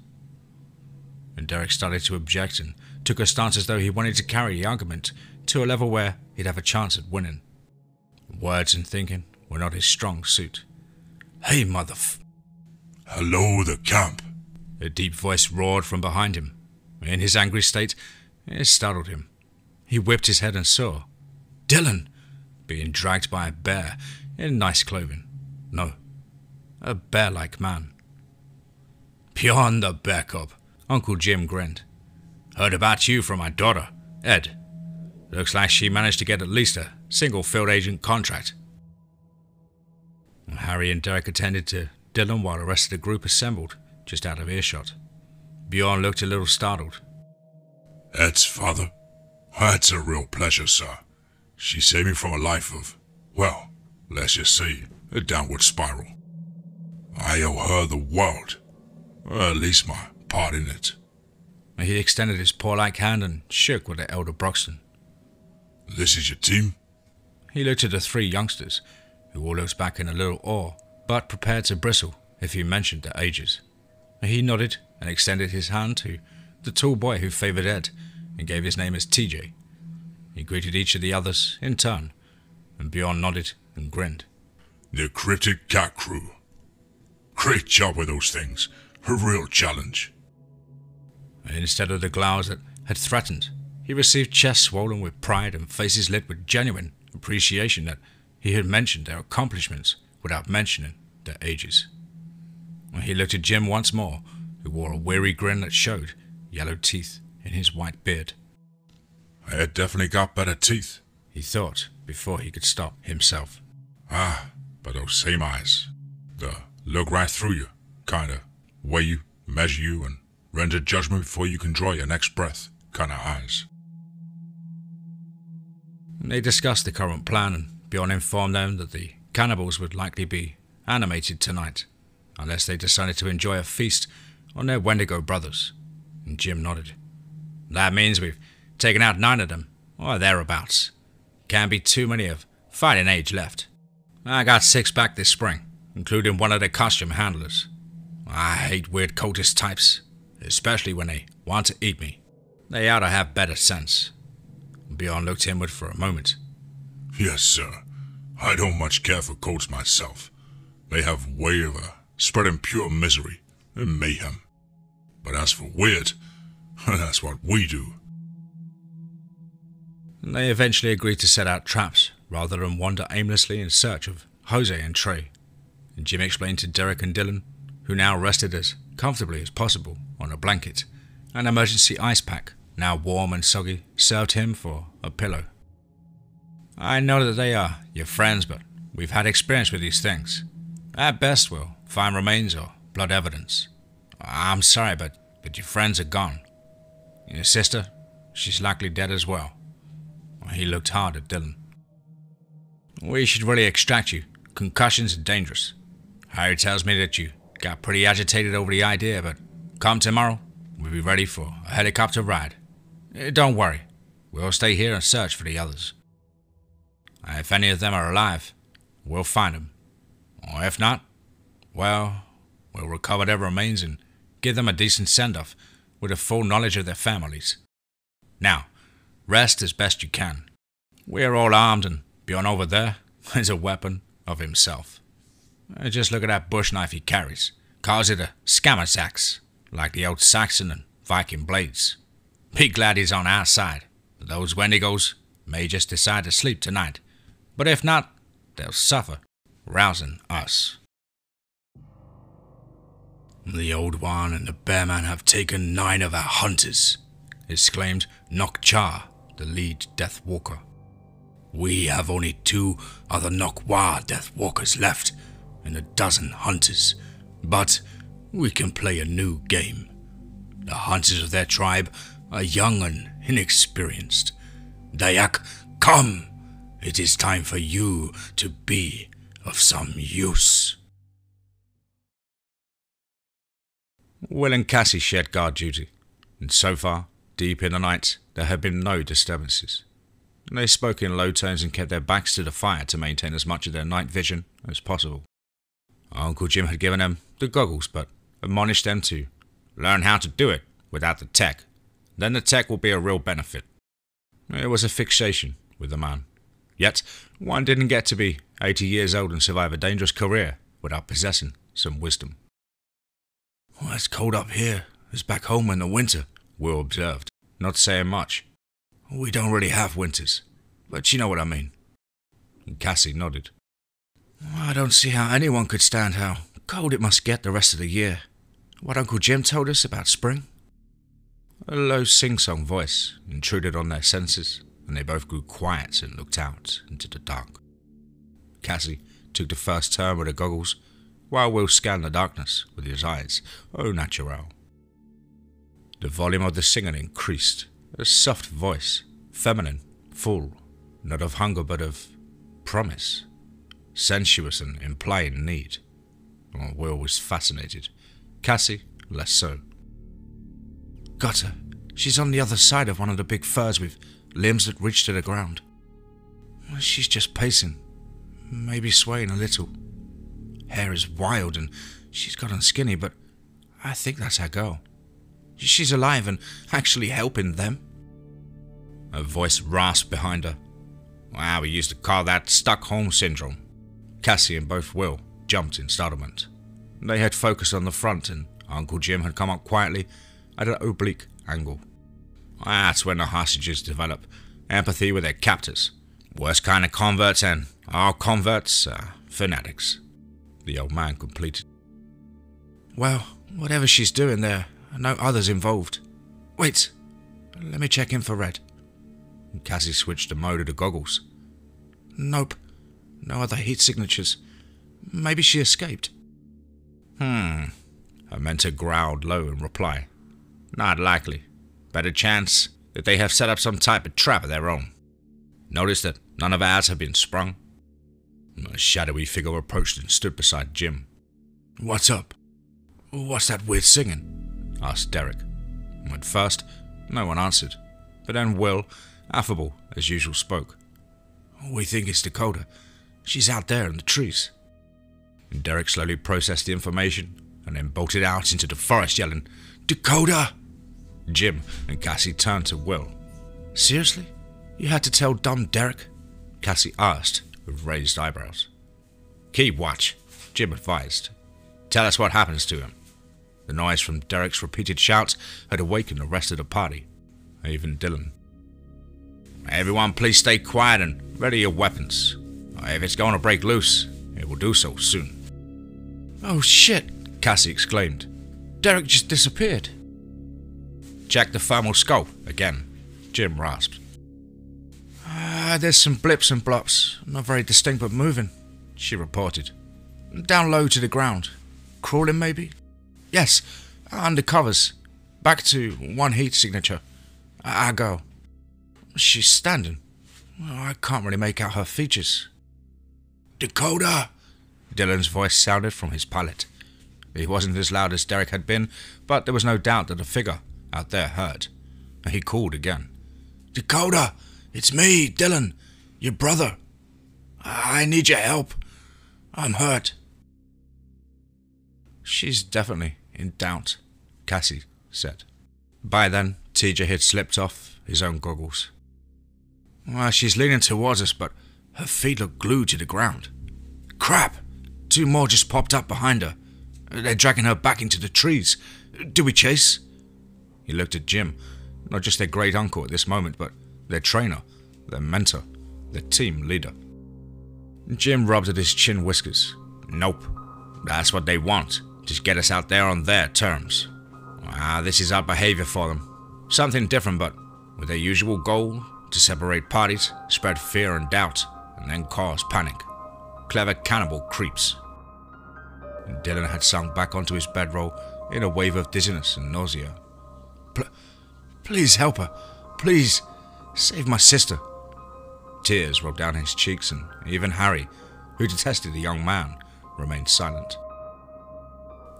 And Derek started to object and took a stance as though he wanted to carry the argument to a level where he'd have a chance at winning. Words and thinking were not his strong suit. Hey, motherf... Hello, the camp. A deep voice roared from behind him. In his angry state, it startled him. He whipped his head and saw Dylan being dragged by a bear in nice clothing. No, a bear-like man. Bjorn the bear cub, Uncle Jim grinned. Heard about you from my daughter, Ed. Looks like she managed to get at least a single field agent contract. Harry and Derek attended to Dylan while the rest of the group assembled just out of earshot. Bjorn looked a little startled. Ed's father? That's a real pleasure, sir. She saved me from a life of, well, let's just say, a downward spiral. I owe her the world, or at least my part in it. He extended his paw-like hand and shook with the elder Broxton. This is your team? He looked at the three youngsters, who all looked back in a little awe, but prepared to bristle if he mentioned their ages. He nodded and extended his hand to the tall boy who favoured Ed and gave his name as T J. He greeted each of the others in turn, and Bjorn nodded and grinned. The cryptic cat crew. Great job with those things. A real challenge. Instead of the glowers that had threatened, he received chests swollen with pride and faces lit with genuine appreciation that he had mentioned their accomplishments without mentioning their ages. He looked at Jim once more, who wore a weary grin that showed yellow teeth in his white beard. I had definitely got better teeth, he thought, before he could stop himself. Ah, but those same eyes. The look right through you, kinda. Weigh you, measure you, and render judgment before you can draw your next breath, kinda eyes. They discussed the current plan, and Bjorn informed them that the cannibals would likely be animated tonight, unless they decided to enjoy a feast on their Wendigo brothers, and Jim nodded. That means we've taken out nine of them, or thereabouts. Can't be too many of fighting age left. I got six back this spring, including one of the costume handlers. I hate weird cultist types, especially when they want to eat me. They ought to have better sense. Bjorn looked inward for a moment. Yes, sir. I don't much care for cults myself. They have way of a spreading pure misery and mayhem. But as for weird, that's what we do. and they eventually agreed to set out traps rather than wander aimlessly in search of Jose and Trey. And Jim explained to Derek and Dylan, who now rested as comfortably as possible on a blanket, an emergency ice pack, now warm and soggy, served him for a pillow. I know that they are your friends, but we've had experience with these things. At best, we'll find remains or blood evidence. I'm sorry, but, but your friends are gone. Your sister, she's likely dead as well. He looked hard at Dylan. We should really extract you. Concussions are dangerous. Harry tells me that you got pretty agitated over the idea, but come tomorrow, we'll be ready for a helicopter ride. Don't worry, we'll stay here and search for the others. If any of them are alive, we'll find them. Or if not, well, we'll recover their remains and give them a decent send-off with a full knowledge of their families. Now, rest as best you can. We're all armed, and Bjorn over there is a weapon of himself. Just look at that bush knife he carries. Calls it a scammer's axe, like the old Saxon and Viking blades. Be glad he's on our side. Those Wendigos may just decide to sleep tonight, but if not, they'll suffer, rousing us. The Old One and the Bear Man have taken nine of our hunters, exclaimed Nokcha, the lead Deathwalker. We have only two other Nokwa Deathwalkers left and a dozen hunters, but we can play a new game. The hunters of their tribe are young and inexperienced. Dayak, come! It is time for you to be of some use. Will and Cassie shared guard duty, and so far, deep in the night, there had been no disturbances. They spoke in low tones and kept their backs to the fire to maintain as much of their night vision as possible. Uncle Jim had given them the goggles, but admonished them to learn how to do it without the tech. Then the tech will be a real benefit. It was a fixation with the man. Yet, one didn't get to be eighty years old and survive a dangerous career without possessing some wisdom. Well, it's cold up here as back home in the winter, Will observed, not saying much. We don't really have winters, but you know what I mean. And Cassie nodded. I don't see how anyone could stand how cold it must get the rest of the year. What Uncle Jim told us about spring? A low sing-song voice intruded on their senses, and they both grew quiet and looked out into the dark. Cassie took the first turn with her goggles, while Will scanned the darkness with his eyes, au naturel. The volume of the singing increased, a soft voice, feminine, full, not of hunger but of promise, sensuous and implying need. Oh, Will was fascinated, Cassie less so. Got her. She's on the other side of one of the big firs with limbs that reach to the ground. She's just pacing, maybe swaying a little. Hair is wild and she's gotten skinny, but I think that's our girl. She's alive and actually helping them. Her voice rasped behind her. Wow, we used to call that Stockholm Syndrome. Cassie and both Will jumped in startlement. They had focused on the front and Uncle Jim had come up quietly at an oblique angle. That's when the hostages develop empathy with their captors. Worst kind of converts, and our converts are fanatics, the old man completed. Well, whatever she's doing, there are no others involved. Wait, let me check infrared. Cassie switched the mode of the goggles. Nope, no other heat signatures. Maybe she escaped. Hmm, her mentor growled low in reply. Not likely. Better chance that they have set up some type of trap of their own. Notice that none of ours have been sprung. A shadowy figure approached and stood beside Jim. What's up? What's that weird singing? Asked Derek. At first, no one answered, but then Will, affable as usual, spoke. We think it's Dakota. She's out there in the trees. And Derek slowly processed the information and then bolted out into the forest yelling, Dakota! Jim and Cassie turned to Will. Seriously? You had to tell dumb Derek? Cassie asked with raised eyebrows. Keep watch, Jim advised. Tell us what happens to him. The noise from Derek's repeated shouts had awakened the rest of the party, even Dylan. Everyone please stay quiet and ready your weapons. If it's going to break loose, it will do so soon. Oh shit, Cassie exclaimed. Derek just disappeared. Check the thermal scope again, Jim rasped. Uh, there's some blips and blops, not very distinct but moving, she reported. Down low to the ground. Crawling maybe? Yes, under covers. Back to one heat signature. I, I go. She's standing. Well, I can't really make out her features. Dakota! Dylan's voice sounded from his pallet. He wasn't as loud as Derek had been, but there was no doubt that the figure out there heard. He called again. Dakota! It's me, Dylan. Your brother. I, I need your help. I'm hurt. She's definitely in doubt, Cassie said. By then, T J had slipped off his own goggles. Well, she's leaning towards us, but her feet look glued to the ground. Crap! Two more just popped up behind her. They're dragging her back into the trees. Do we chase? He looked at Jim, not just their great uncle at this moment, but their trainer, their mentor, their team leader. Jim rubbed at his chin whiskers. Nope. That's what they want. Just get us out there on their terms. Ah, this is our behavior for them. Something different, but with their usual goal to separate parties, spread fear and doubt, and then cause panic. Clever cannibal creeps. And Dylan had sunk back onto his bedroll in a wave of dizziness and nausea. P- please help her. Please save my sister. Tears rolled down his cheeks, and even Harry, who detested the young man, remained silent.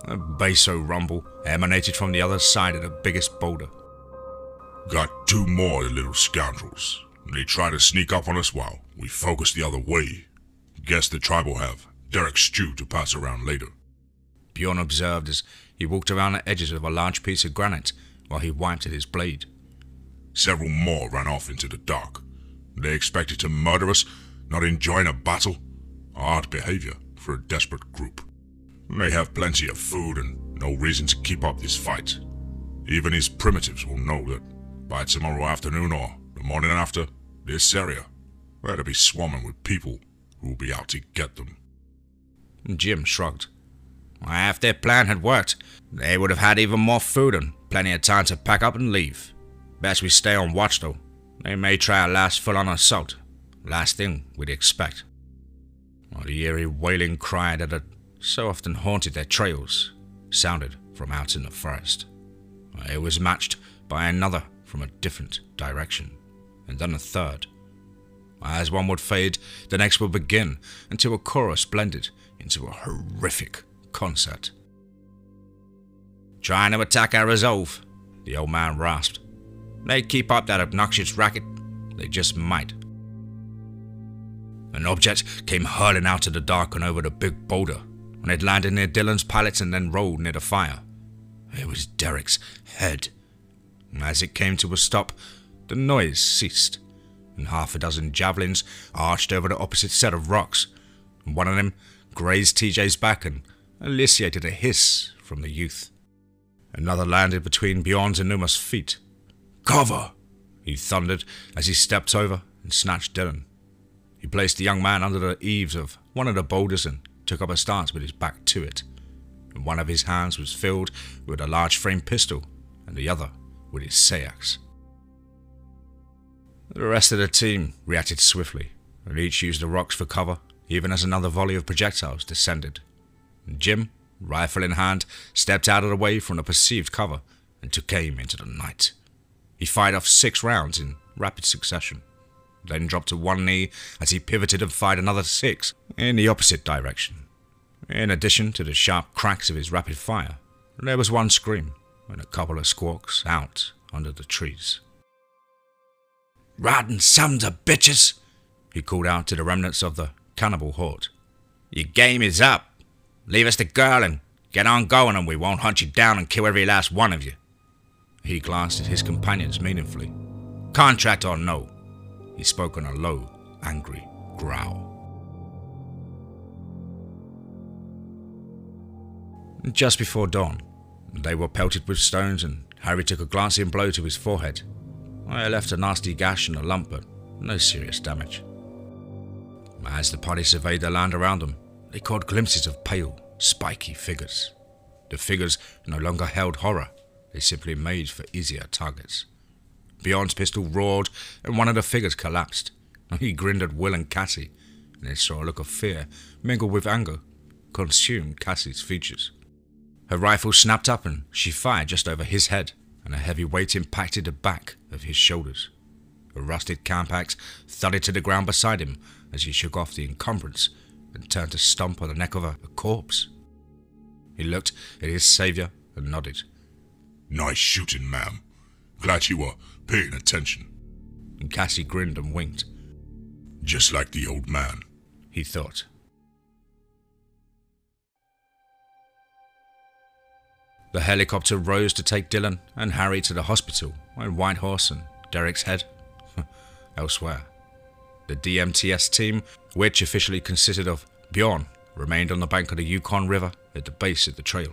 A basso rumble emanated from the other side of the biggest boulder. Got two more, the little scoundrels. They tried to sneak up on us while we focused the other way. Guess the tribe will have Derek's stew to pass around later. Bjorn observed as he walked around the edges of a large piece of granite while he wiped at his blade. Several more ran off into the dark. They expected to murder us, not enjoying a battle. Odd behavior for a desperate group. They have plenty of food and no reason to keep up this fight. Even his primitives will know that by tomorrow afternoon or the morning after, this area will be swarming with people who will be out to get them. Jim shrugged. Well, if their plan had worked, they would have had even more food and plenty of time to pack up and leave. Best we stay on watch though. They may try a last full-on assault, last thing we'd expect. While the eerie wailing cry that had so often haunted their trails sounded from out in the forest. It was matched by another from a different direction, and then a third. As one would fade, the next would begin, until a chorus blended into a horrific concert. Trying to attack our resolve, the old man rasped. They keep up that obnoxious racket, they just might. An object came hurling out of the dark and over the big boulder, and it landed near Dylan's pallets and then rolled near the fire. It was Derek's head. As it came to a stop, the noise ceased, and half a dozen javelins arched over the opposite set of rocks, and one of them grazed T J's back and elicited a hiss from the youth. Another landed between Bjorn's enormous feet. Cover! He thundered as he stepped over and snatched Dylan. He placed the young man under the eaves of one of the boulders and took up a stance with his back to it. And one of his hands was filled with a large framed pistol and the other with his sayax. The rest of the team reacted swiftly, and each used the rocks for cover even as another volley of projectiles descended. And Jim, rifle in hand, stepped out of the way from the perceived cover and took aim into the night. He fired off six rounds in rapid succession, then dropped to one knee as he pivoted and fired another six in the opposite direction. In addition to the sharp cracks of his rapid fire, there was one scream and a couple of squawks out under the trees. "Rotten sons of bitches!" he called out to the remnants of the cannibal horde. "Your game is up. Leave us the girl and get on going and we won't hunt you down and kill every last one of you." He glanced at his companions meaningfully. "Contract or no," he spoke in a low, angry growl. Just before dawn, they were pelted with stones and Harry took a glancing blow to his forehead. It left a nasty gash and a lump, but No serious damage. As the party surveyed the land around them, they caught glimpses of pale, spiky figures. The figures no longer held horror, they simply made for easier targets. Bjorn's pistol roared and one of the figures collapsed. He grinned at Will and Cassie, and they saw a look of fear, mingled with anger, consume Cassie's features. Her rifle snapped up and she fired just over his head, and a heavy weight impacted the back of his shoulders. A rusted camp axe thudded to the ground beside him as he shook off the encumbrance and turned to stomp on the neck of a, a corpse. He looked at his saviour and nodded. "Nice shooting, ma'am. Glad you were paying attention." And Cassie grinned and winked. "Just like the old man," he thought. The helicopter rose to take Dylan and Harry to the hospital and Whitehorse and Derek's head elsewhere. The D M T S team, which officially consisted of Bjorn, remained on the bank of the Yukon River at the base of the trail.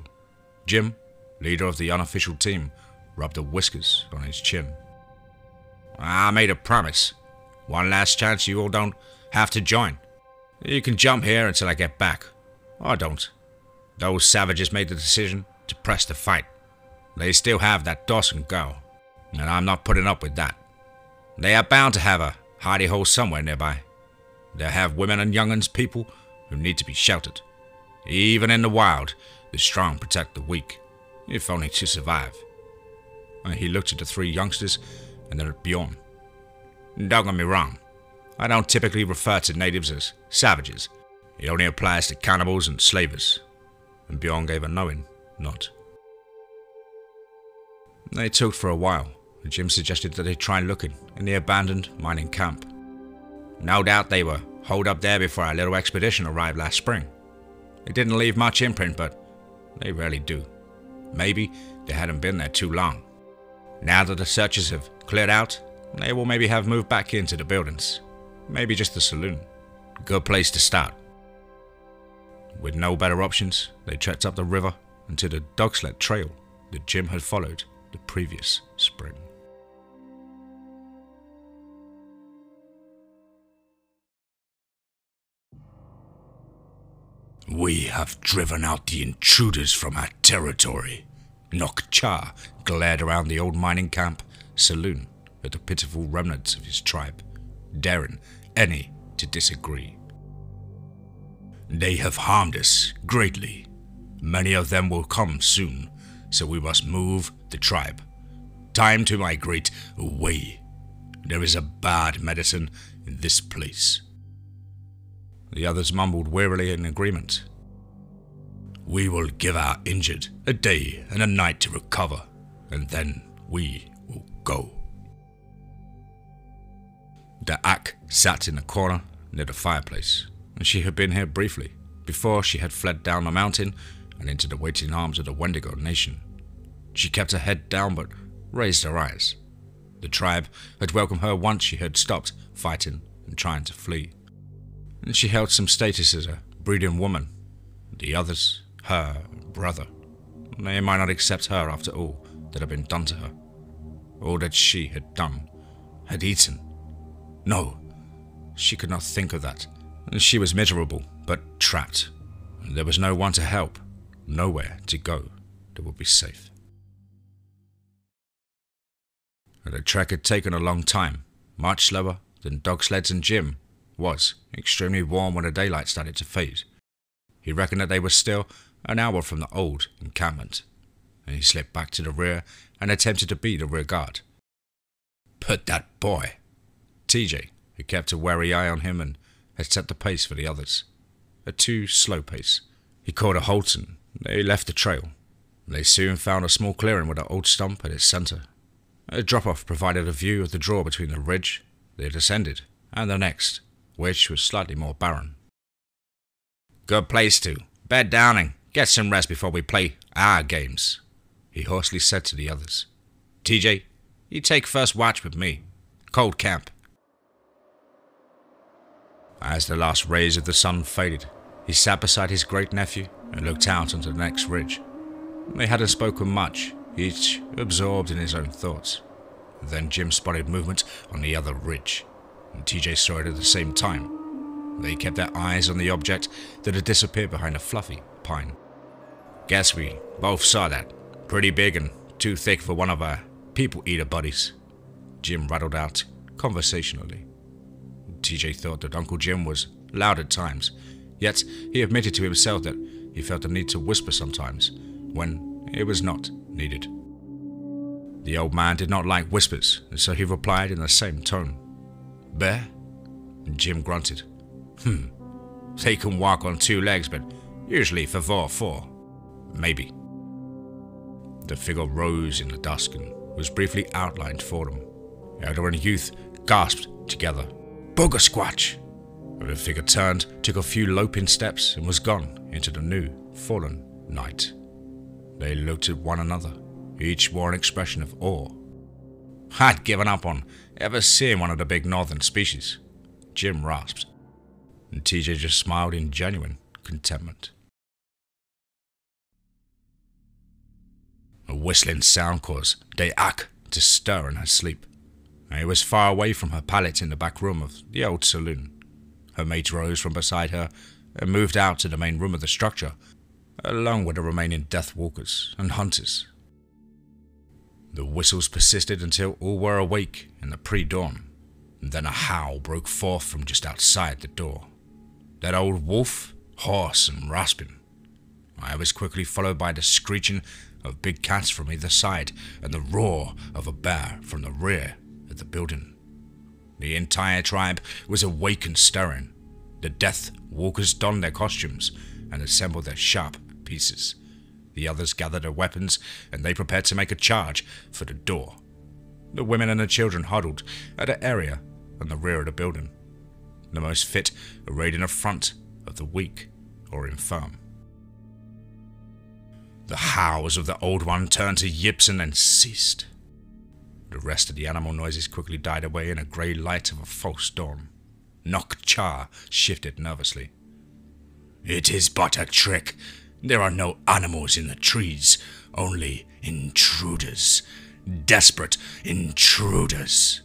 Jim, leader of the unofficial team, rubbed the whiskers on his chin. "I made a promise. One last chance you all don't have to join. You can jump here until I get back. Or don't. Those savages made the decision to press the fight. They still have that Dawson girl, and I'm not putting up with that. They are bound to have a hidey hole somewhere nearby. They'll have women and young'uns, people who need to be sheltered. Even in the wild, the strong protect the weak, if only to survive." And he looked at the three youngsters and then at Bjorn. "Don't get me wrong, I don't typically refer to natives as savages. It only applies to cannibals and slavers." And Bjorn gave a knowing nod. They talked for a while, and Jim suggested that they try looking in the abandoned mining camp. "No doubt they were holed up there before our little expedition arrived last spring. It didn't leave much imprint, but they rarely do. Maybe they hadn't been there too long. Now that the searchers have cleared out, they will maybe have moved back into the buildings. Maybe just the saloon. Good place to start." With no better options, they trekked up the river and to the dog sled trail that Jim had followed the previous spring. "We have driven out the intruders from our territory." Nokcha glared around the old mining camp saloon at the pitiful remnants of his tribe, daring any to disagree. "They have harmed us greatly. Many of them will come soon, so we must move the tribe. Time to migrate away. There is a bad medicine in this place." The others mumbled wearily in agreement. "We will give our injured a day and a night to recover, and then we will go." Dayak sat in a corner near the fireplace, and she had been here briefly, before she had fled down the mountain and into the waiting arms of the Wendigo nation. She kept her head down but raised her eyes. The tribe had welcomed her once she had stopped fighting and trying to flee, and she held some status as a breeding woman. The others, her brother, they might not accept her after all that had been done to her. All that she had done, had eaten. No, she could not think of that. She was miserable, but trapped. There was no one to help, nowhere to go that would be safe. The trek had taken a long time, much slower than dog sleds and Jim, was extremely warm when the daylight started to fade. He reckoned that they were still an hour from the old encampment, and he slipped back to the rear and attempted to be the rear guard. "Put that boy!" T J, who kept a wary eye on him and had set the pace for the others. A too slow pace. He called a halt and they left the trail. They soon found a small clearing with an old stump at its centre. A drop-off provided a view of the draw between the ridge they had ascended and the next, which was slightly more barren. "Good place to bed down and get some rest before we play our games," he hoarsely said to the others. "T J, you take first watch with me. Cold camp." As the last rays of the sun faded, he sat beside his great-nephew and looked out onto the next ridge. They hadn't spoken much, each absorbed in his own thoughts. Then Jim spotted movement on the other ridge. and T J saw it at the same time. They kept their eyes on the object that had disappeared behind a fluffy pine. Guess we both saw that. Pretty big and too thick for one of our people-eater buddies, Jim rattled out conversationally. T J thought that Uncle Jim was loud at times, yet he admitted to himself that he felt the need to whisper sometimes when it was not needed. The old man did not like whispers, and so he replied in the same tone. Bear? Jim grunted. Hmm, they can walk on two legs, but usually for four, four. Maybe. The figure rose in the dusk and was briefly outlined for them. Elder and youth gasped together. Booger squatch! The figure turned, took a few loping steps, and was gone into the new, fallen night. They looked at one another. Each wore an expression of awe. I'd given up on ever seeing one of the big northern species, Jim rasped, and T J just smiled in genuine contentment. A whistling sound caused Dayak to stir in her sleep. It was far away from her pallet in the back room of the old saloon. Her mate rose from beside her and moved out to the main room of the structure, along with the remaining Deathwalkers and Hunters. The whistles persisted until all were awake in the pre-dawn, and then a howl broke forth from just outside the door. That old wolf, hoarse and rasping. I was quickly followed by the screeching of big cats from either side and the roar of a bear from the rear of the building. The entire tribe was awake and stirring. The Death Walkers donned their costumes and assembled their sharp pieces. The others gathered their weapons, and they prepared to make a charge for the door. The women and the children huddled at an area on the rear of the building. The most fit arrayed in affront of the weak or infirm. The howls of the old one turned to yips and then ceased. The rest of the animal noises quickly died away in a grey light of a false dawn. Nokcha shifted nervously. "It is but a trick. There are no animals in the trees, only intruders. Desperate intruders."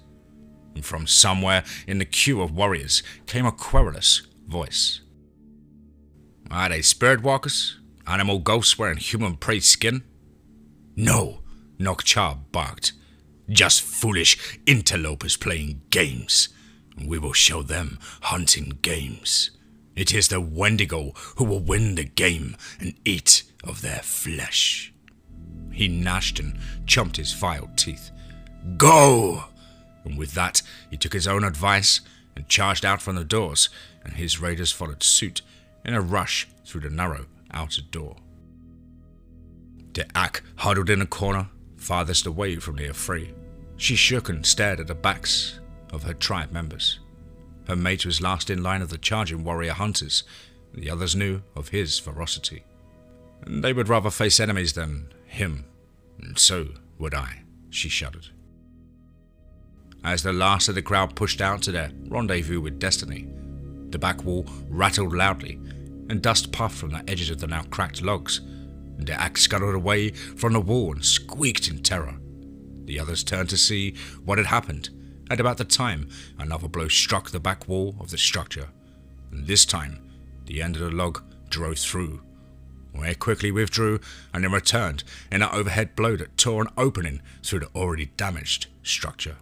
And from somewhere in the queue of warriors came a querulous voice. "Are they spirit walkers? Animal ghosts wearing human prey skin?" "No," Nokcha barked. "Just foolish interlopers playing games. We will show them hunting games. It is the Wendigo who will win the game and eat of their flesh." He gnashed and chomped his filed teeth. "Go!" And with that, he took his own advice and charged out from the doors, and his raiders followed suit in a rush through the narrow outer door. Dayak huddled in a corner, farthest away from the affray. She shook and stared at the backs of her tribe members. Her mate was last in line of the charging warrior hunters. The others knew of his ferocity. They would rather face enemies than him. And so would I, she shuddered. As the last of the crowd pushed out to their rendezvous with destiny, the back wall rattled loudly, and dust puffed from the edges of the now cracked logs. The axe scuttled away from the wall and squeaked in terror. The others turned to see what had happened. At about the time, another blow struck the back wall of the structure, and this time, the end of the log drove through. Where quickly withdrew and then returned in an overhead blow that tore an opening through the already damaged structure.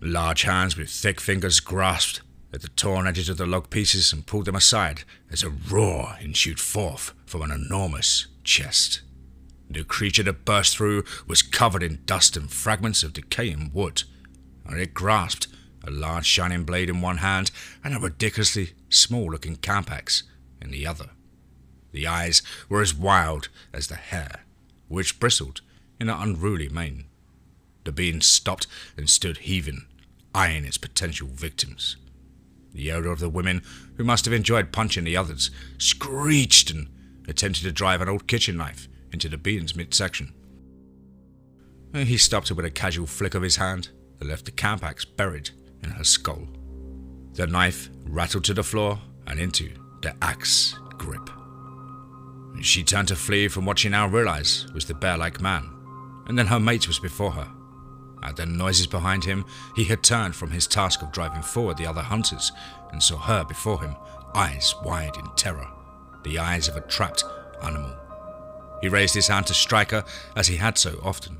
Large hands with thick fingers grasped at the torn edges of the log pieces and pulled them aside as a roar ensued forth from an enormous chest. The creature that burst through was covered in dust and fragments of decaying wood, and it grasped a large shining blade in one hand and a ridiculously small-looking camp axe in the other. The eyes were as wild as the hair, which bristled in an unruly mane. The being stopped and stood heaving, eyeing its potential victims. The elder of the women, who must have enjoyed punching the others, screeched and attempted to drive an old kitchen knife into the being's midsection. He stopped it with a casual flick of his hand that left the camp axe buried in her skull. The knife rattled to the floor and into the axe grip. She turned to flee from what she now realized was the bear-like man, and then her mate was before her. At the noises behind him, he had turned from his task of driving forward the other hunters and saw her before him, eyes wide in terror, the eyes of a trapped animal. He raised his hand to strike her as he had so often,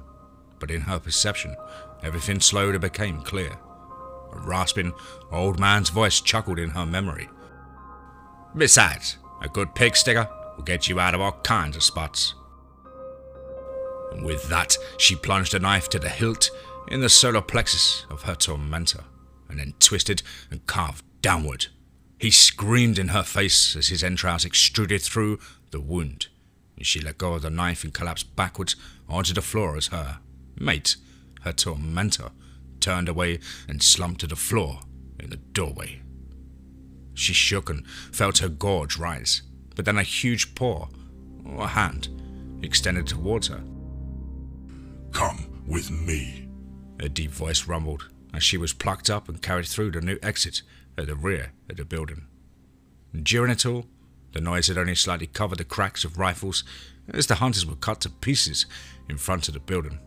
but in her perception, everything slowly became clear. A rasping, old man's voice chuckled in her memory. "Besides, a good pig sticker will get you out of all kinds of spots." And with that, she plunged a knife to the hilt in the solar plexus of her tormentor, and then twisted and carved downward. He screamed in her face as his entrails extruded through the wound, and she let go of the knife and collapsed backwards onto the floor as her mate, her tormentor, turned away and slumped to the floor in the doorway. She shook and felt her gorge rise, but then a huge paw, or hand, extended towards her. "Come with me," a deep voice rumbled as she was plucked up and carried through the new exit at the rear of the building. During it all, the noise had only slightly covered the cracks of rifles as the hunters were cut to pieces in front of the building.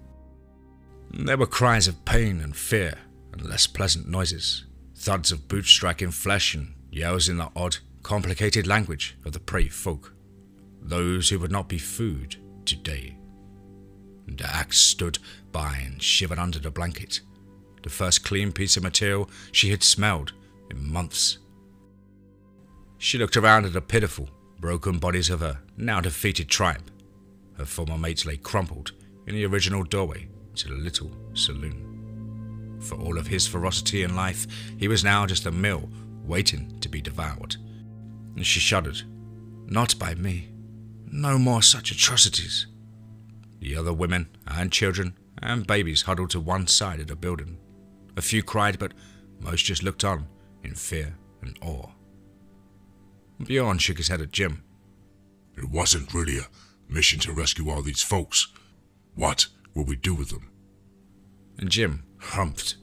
There were cries of pain and fear and less pleasant noises, thuds of boots striking flesh and yells in the odd, complicated language of the prey folk, those who would not be food today. Dayak stood by and shivered under the blanket, the first clean piece of material she had smelled in months. She looked around at the pitiful, broken bodies of her now-defeated tribe. Her former mates lay crumpled in the original doorway to the little saloon. For all of his ferocity in life, he was now just a meal waiting to be devoured. And she shuddered. "Not by me. No more such atrocities." The other women and children and babies huddled to one side of the building. A few cried, but most just looked on in fear and awe. Bjorn shook his head at Jim. "It wasn't really a mission to rescue all these folks. What will we do with them?" And Jim humphed.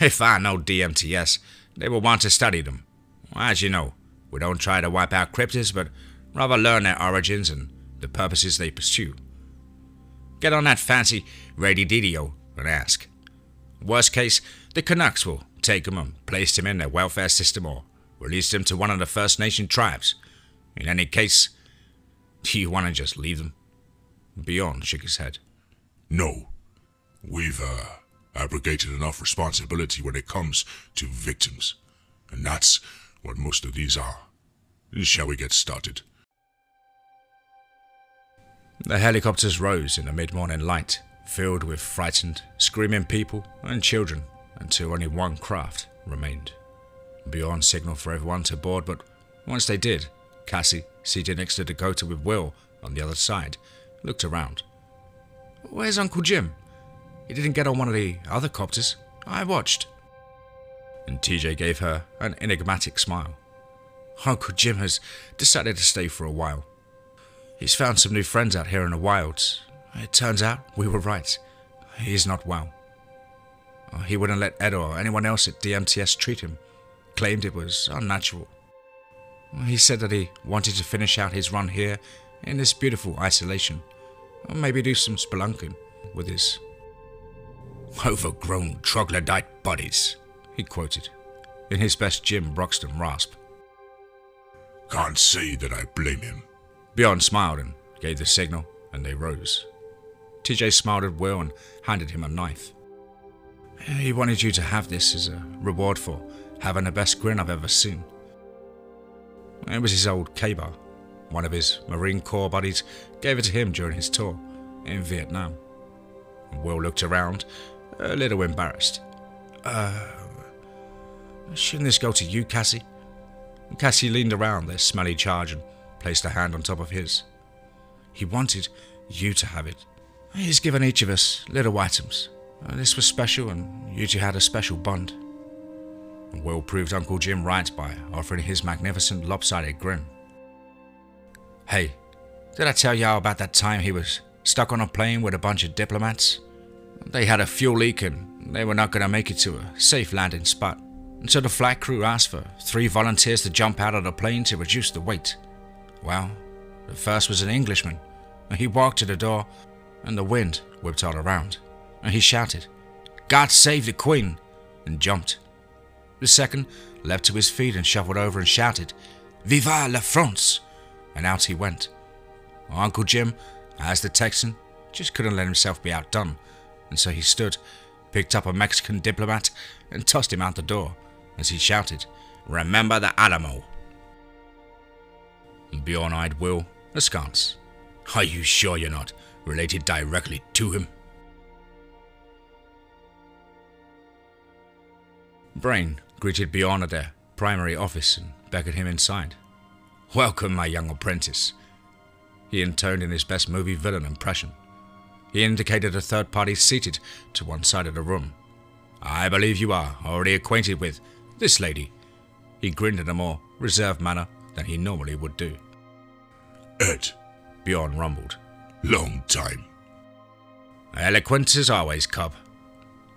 "If I know D M T S, they will want to study them. As you know, we don't try to wipe out cryptids, but rather learn their origins and the purposes they pursue. Get on that fancy radio and ask. Worst case, the Canucks will take them and place them in their welfare system or release them to one of the First Nation tribes. In any case, do you want to just leave them?" Bjorn shook his head. "No. We've uh, abrogated enough responsibility when it comes to victims. And that's what most of these are. Shall we get started?" The helicopters rose in the mid-morning light, filled with frightened, screaming people and children, until only one craft remained. Bjorn signaled for everyone to board, but once they did, Cassie, seated next to Dakota with Will on the other side, looked around. "Where's Uncle Jim? He didn't get on one of the other copters. I watched." And T J gave her an enigmatic smile. "Uncle Jim has decided to stay for a while. He's found some new friends out here in the wilds. It turns out we were right. He's not well. He wouldn't let Ed or anyone else at D M T S treat him. Claimed it was unnatural. He said that he wanted to finish out his run here in this beautiful isolation. Or maybe do some spelunking with his overgrown troglodyte bodies," he quoted, in his best Jim Broxton rasp. "Can't say that I blame him." Bjorn smiled and gave the signal, and they rose. T J smiled at Will and handed him a knife. "He wanted you to have this as a reward for having the best grin I've ever seen." It was his old K-bar. One of his Marine Corps buddies gave it to him during his tour in Vietnam. Will looked around, a little embarrassed. Uh, shouldn't this go to you, Cassie?" Cassie leaned around their smelly charge and placed a hand on top of his. "He wanted you to have it. He's given each of us little items. This was special, and you two had a special bond." Will proved Uncle Jim right by offering his magnificent lopsided grin. "Hey, did I tell y'all about that time he was stuck on a plane with a bunch of diplomats? They had a fuel leak and they were not going to make it to a safe landing spot. And so the flight crew asked for three volunteers to jump out of the plane to reduce the weight. Well, the first was an Englishman, and he walked to the door, and the wind whipped all around. and he shouted, "God save the Queen!" and jumped. The second leapt to his feet and shuffled over and shouted, "Viva la France!" and out he went. Uncle Jim, as the Texan, just couldn't let himself be outdone, and so he stood, picked up a Mexican diplomat and tossed him out the door as he shouted, "Remember the Alamo!" Bjorn eyed Will askance. "Are you sure you're not related directly to him?" Brain greeted Bjorn at their primary office and beckoned him inside. "Welcome, my young apprentice," he intoned in his best movie villain impression. He indicated a third party seated to one side of the room. "I believe you are already acquainted with this lady." He grinned in a more reserved manner than he normally would do. "Ed," Bjorn rumbled. "Long time." "Eloquent as always, cub,"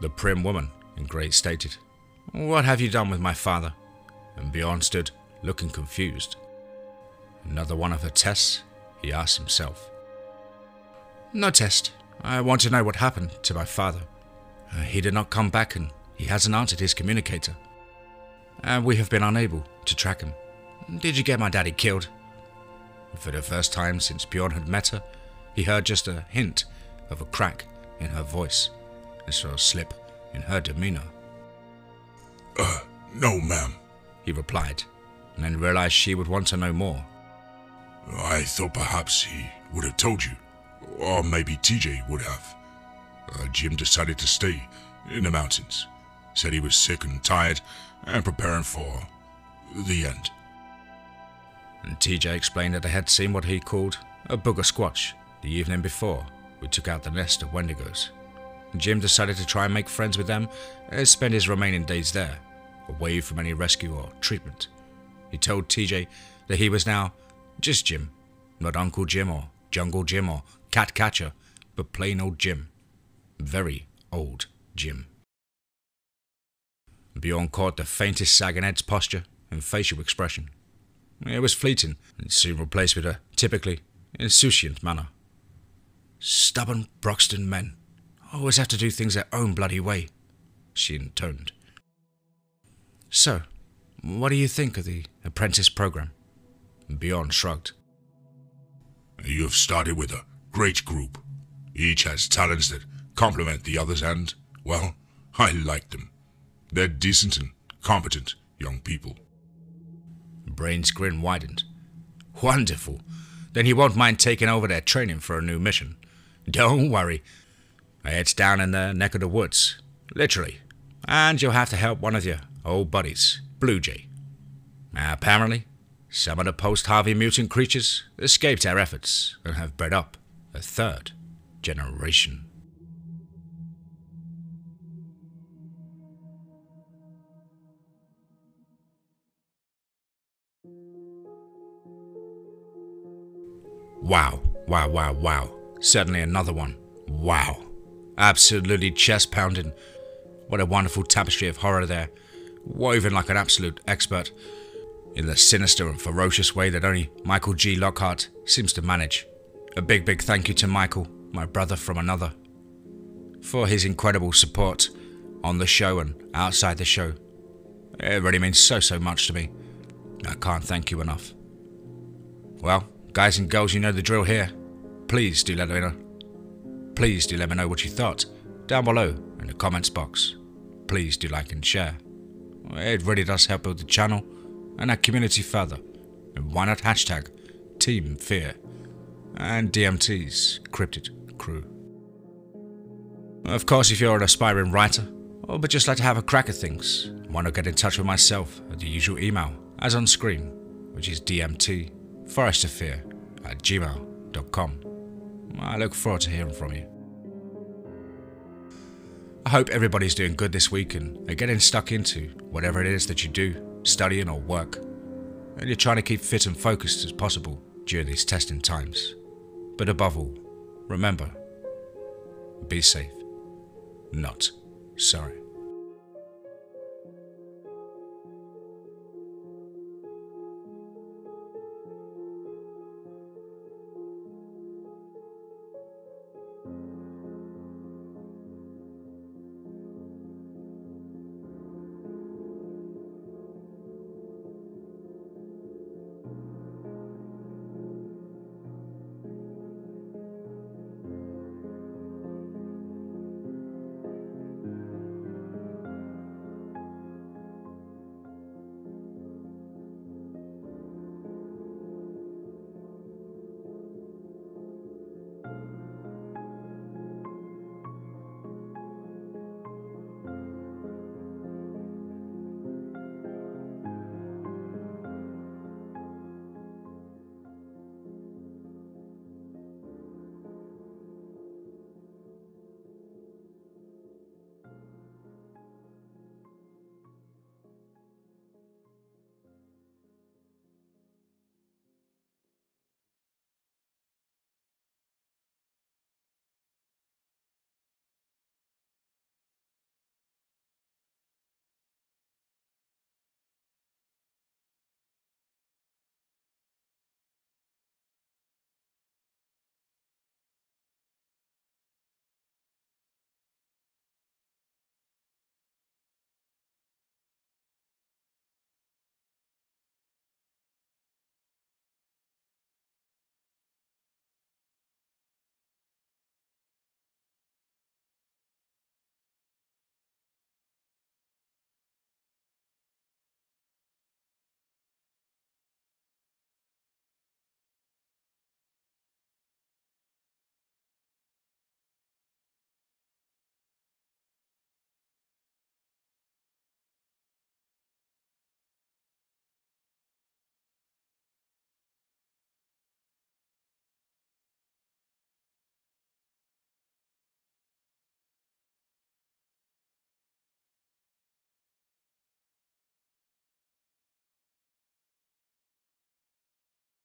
the prim woman in grey stated. "What have you done with my father?" And Bjorn stood, looking confused. Another one of her tests, he asked himself. "No test. I want to know what happened to my father. Uh, he did not come back and he hasn't answered his communicator. And we have been unable to track him. Did you get my daddy killed?" For the first time since Bjorn had met her, he heard just a hint of a crack in her voice and saw a slip in her demeanour. Uh, no ma'am," he replied, and then realised she would want to know more. "I thought perhaps he would have told you, or maybe T J would have. Uh, Jim decided to stay in the mountains, said he was sick and tired and preparing for the end." And T J explained that they had seen what he called a booger squatch the evening before we took out the nest of Wendigos. Jim decided to try and make friends with them and spend his remaining days there, away from any rescue or treatment. He told T J that he was now just Jim, not Uncle Jim or Jungle Jim or Cat Catcher, but plain old Jim. Very old Jim. Bjorn caught the faintest sag in Ed's posture and facial expression. It was fleeting and soon replaced with a typically insouciant manner. "Stubborn Broxton men always have to do things their own bloody way," she intoned. "So, what do you think of the apprentice program?" Bjorn shrugged. "You have started with a great group. Each has talents that complement the others and, well, I like them. They're decent and competent young people." Brain's grin widened. "Wonderful. Then he won't mind taking over their training for a new mission. Don't worry. It's down in the neck of the woods. Literally. And you'll have to help one of your old buddies, Blue Jay. Apparently, some of the post-Harvey mutant creatures escaped our efforts and have bred up a third generation." Wow, wow, wow, wow. Certainly another one. Wow. Absolutely chest-pounding. What a wonderful tapestry of horror there, woven like an absolute expert, in the sinister and ferocious way that only Michael G. Lockhart seems to manage. A big, big thank you to Michael, my brother from another, for his incredible support on the show and outside the show. It really means so, so much to me. I can't thank you enough. Well, guys and girls, you know the drill here. Please do let me know. Please do let me know what you thought down below in the comments box. Please do like and share. It really does help build the channel and our community further. And why not hashtag Team Fear and D M T's Cryptid Crew. Of course, if you're an aspiring writer or but just like to have a crack at things, why not get in touch with myself at the usual email as on screen, which is D M T. forest of fear at gmail dot com. I look forward to hearing from you. I hope everybody's doing good this week and are getting stuck into whatever it is that you do, studying or work, and you're trying to keep fit and focused as possible during these testing times. But above all, remember, be safe, not sorry.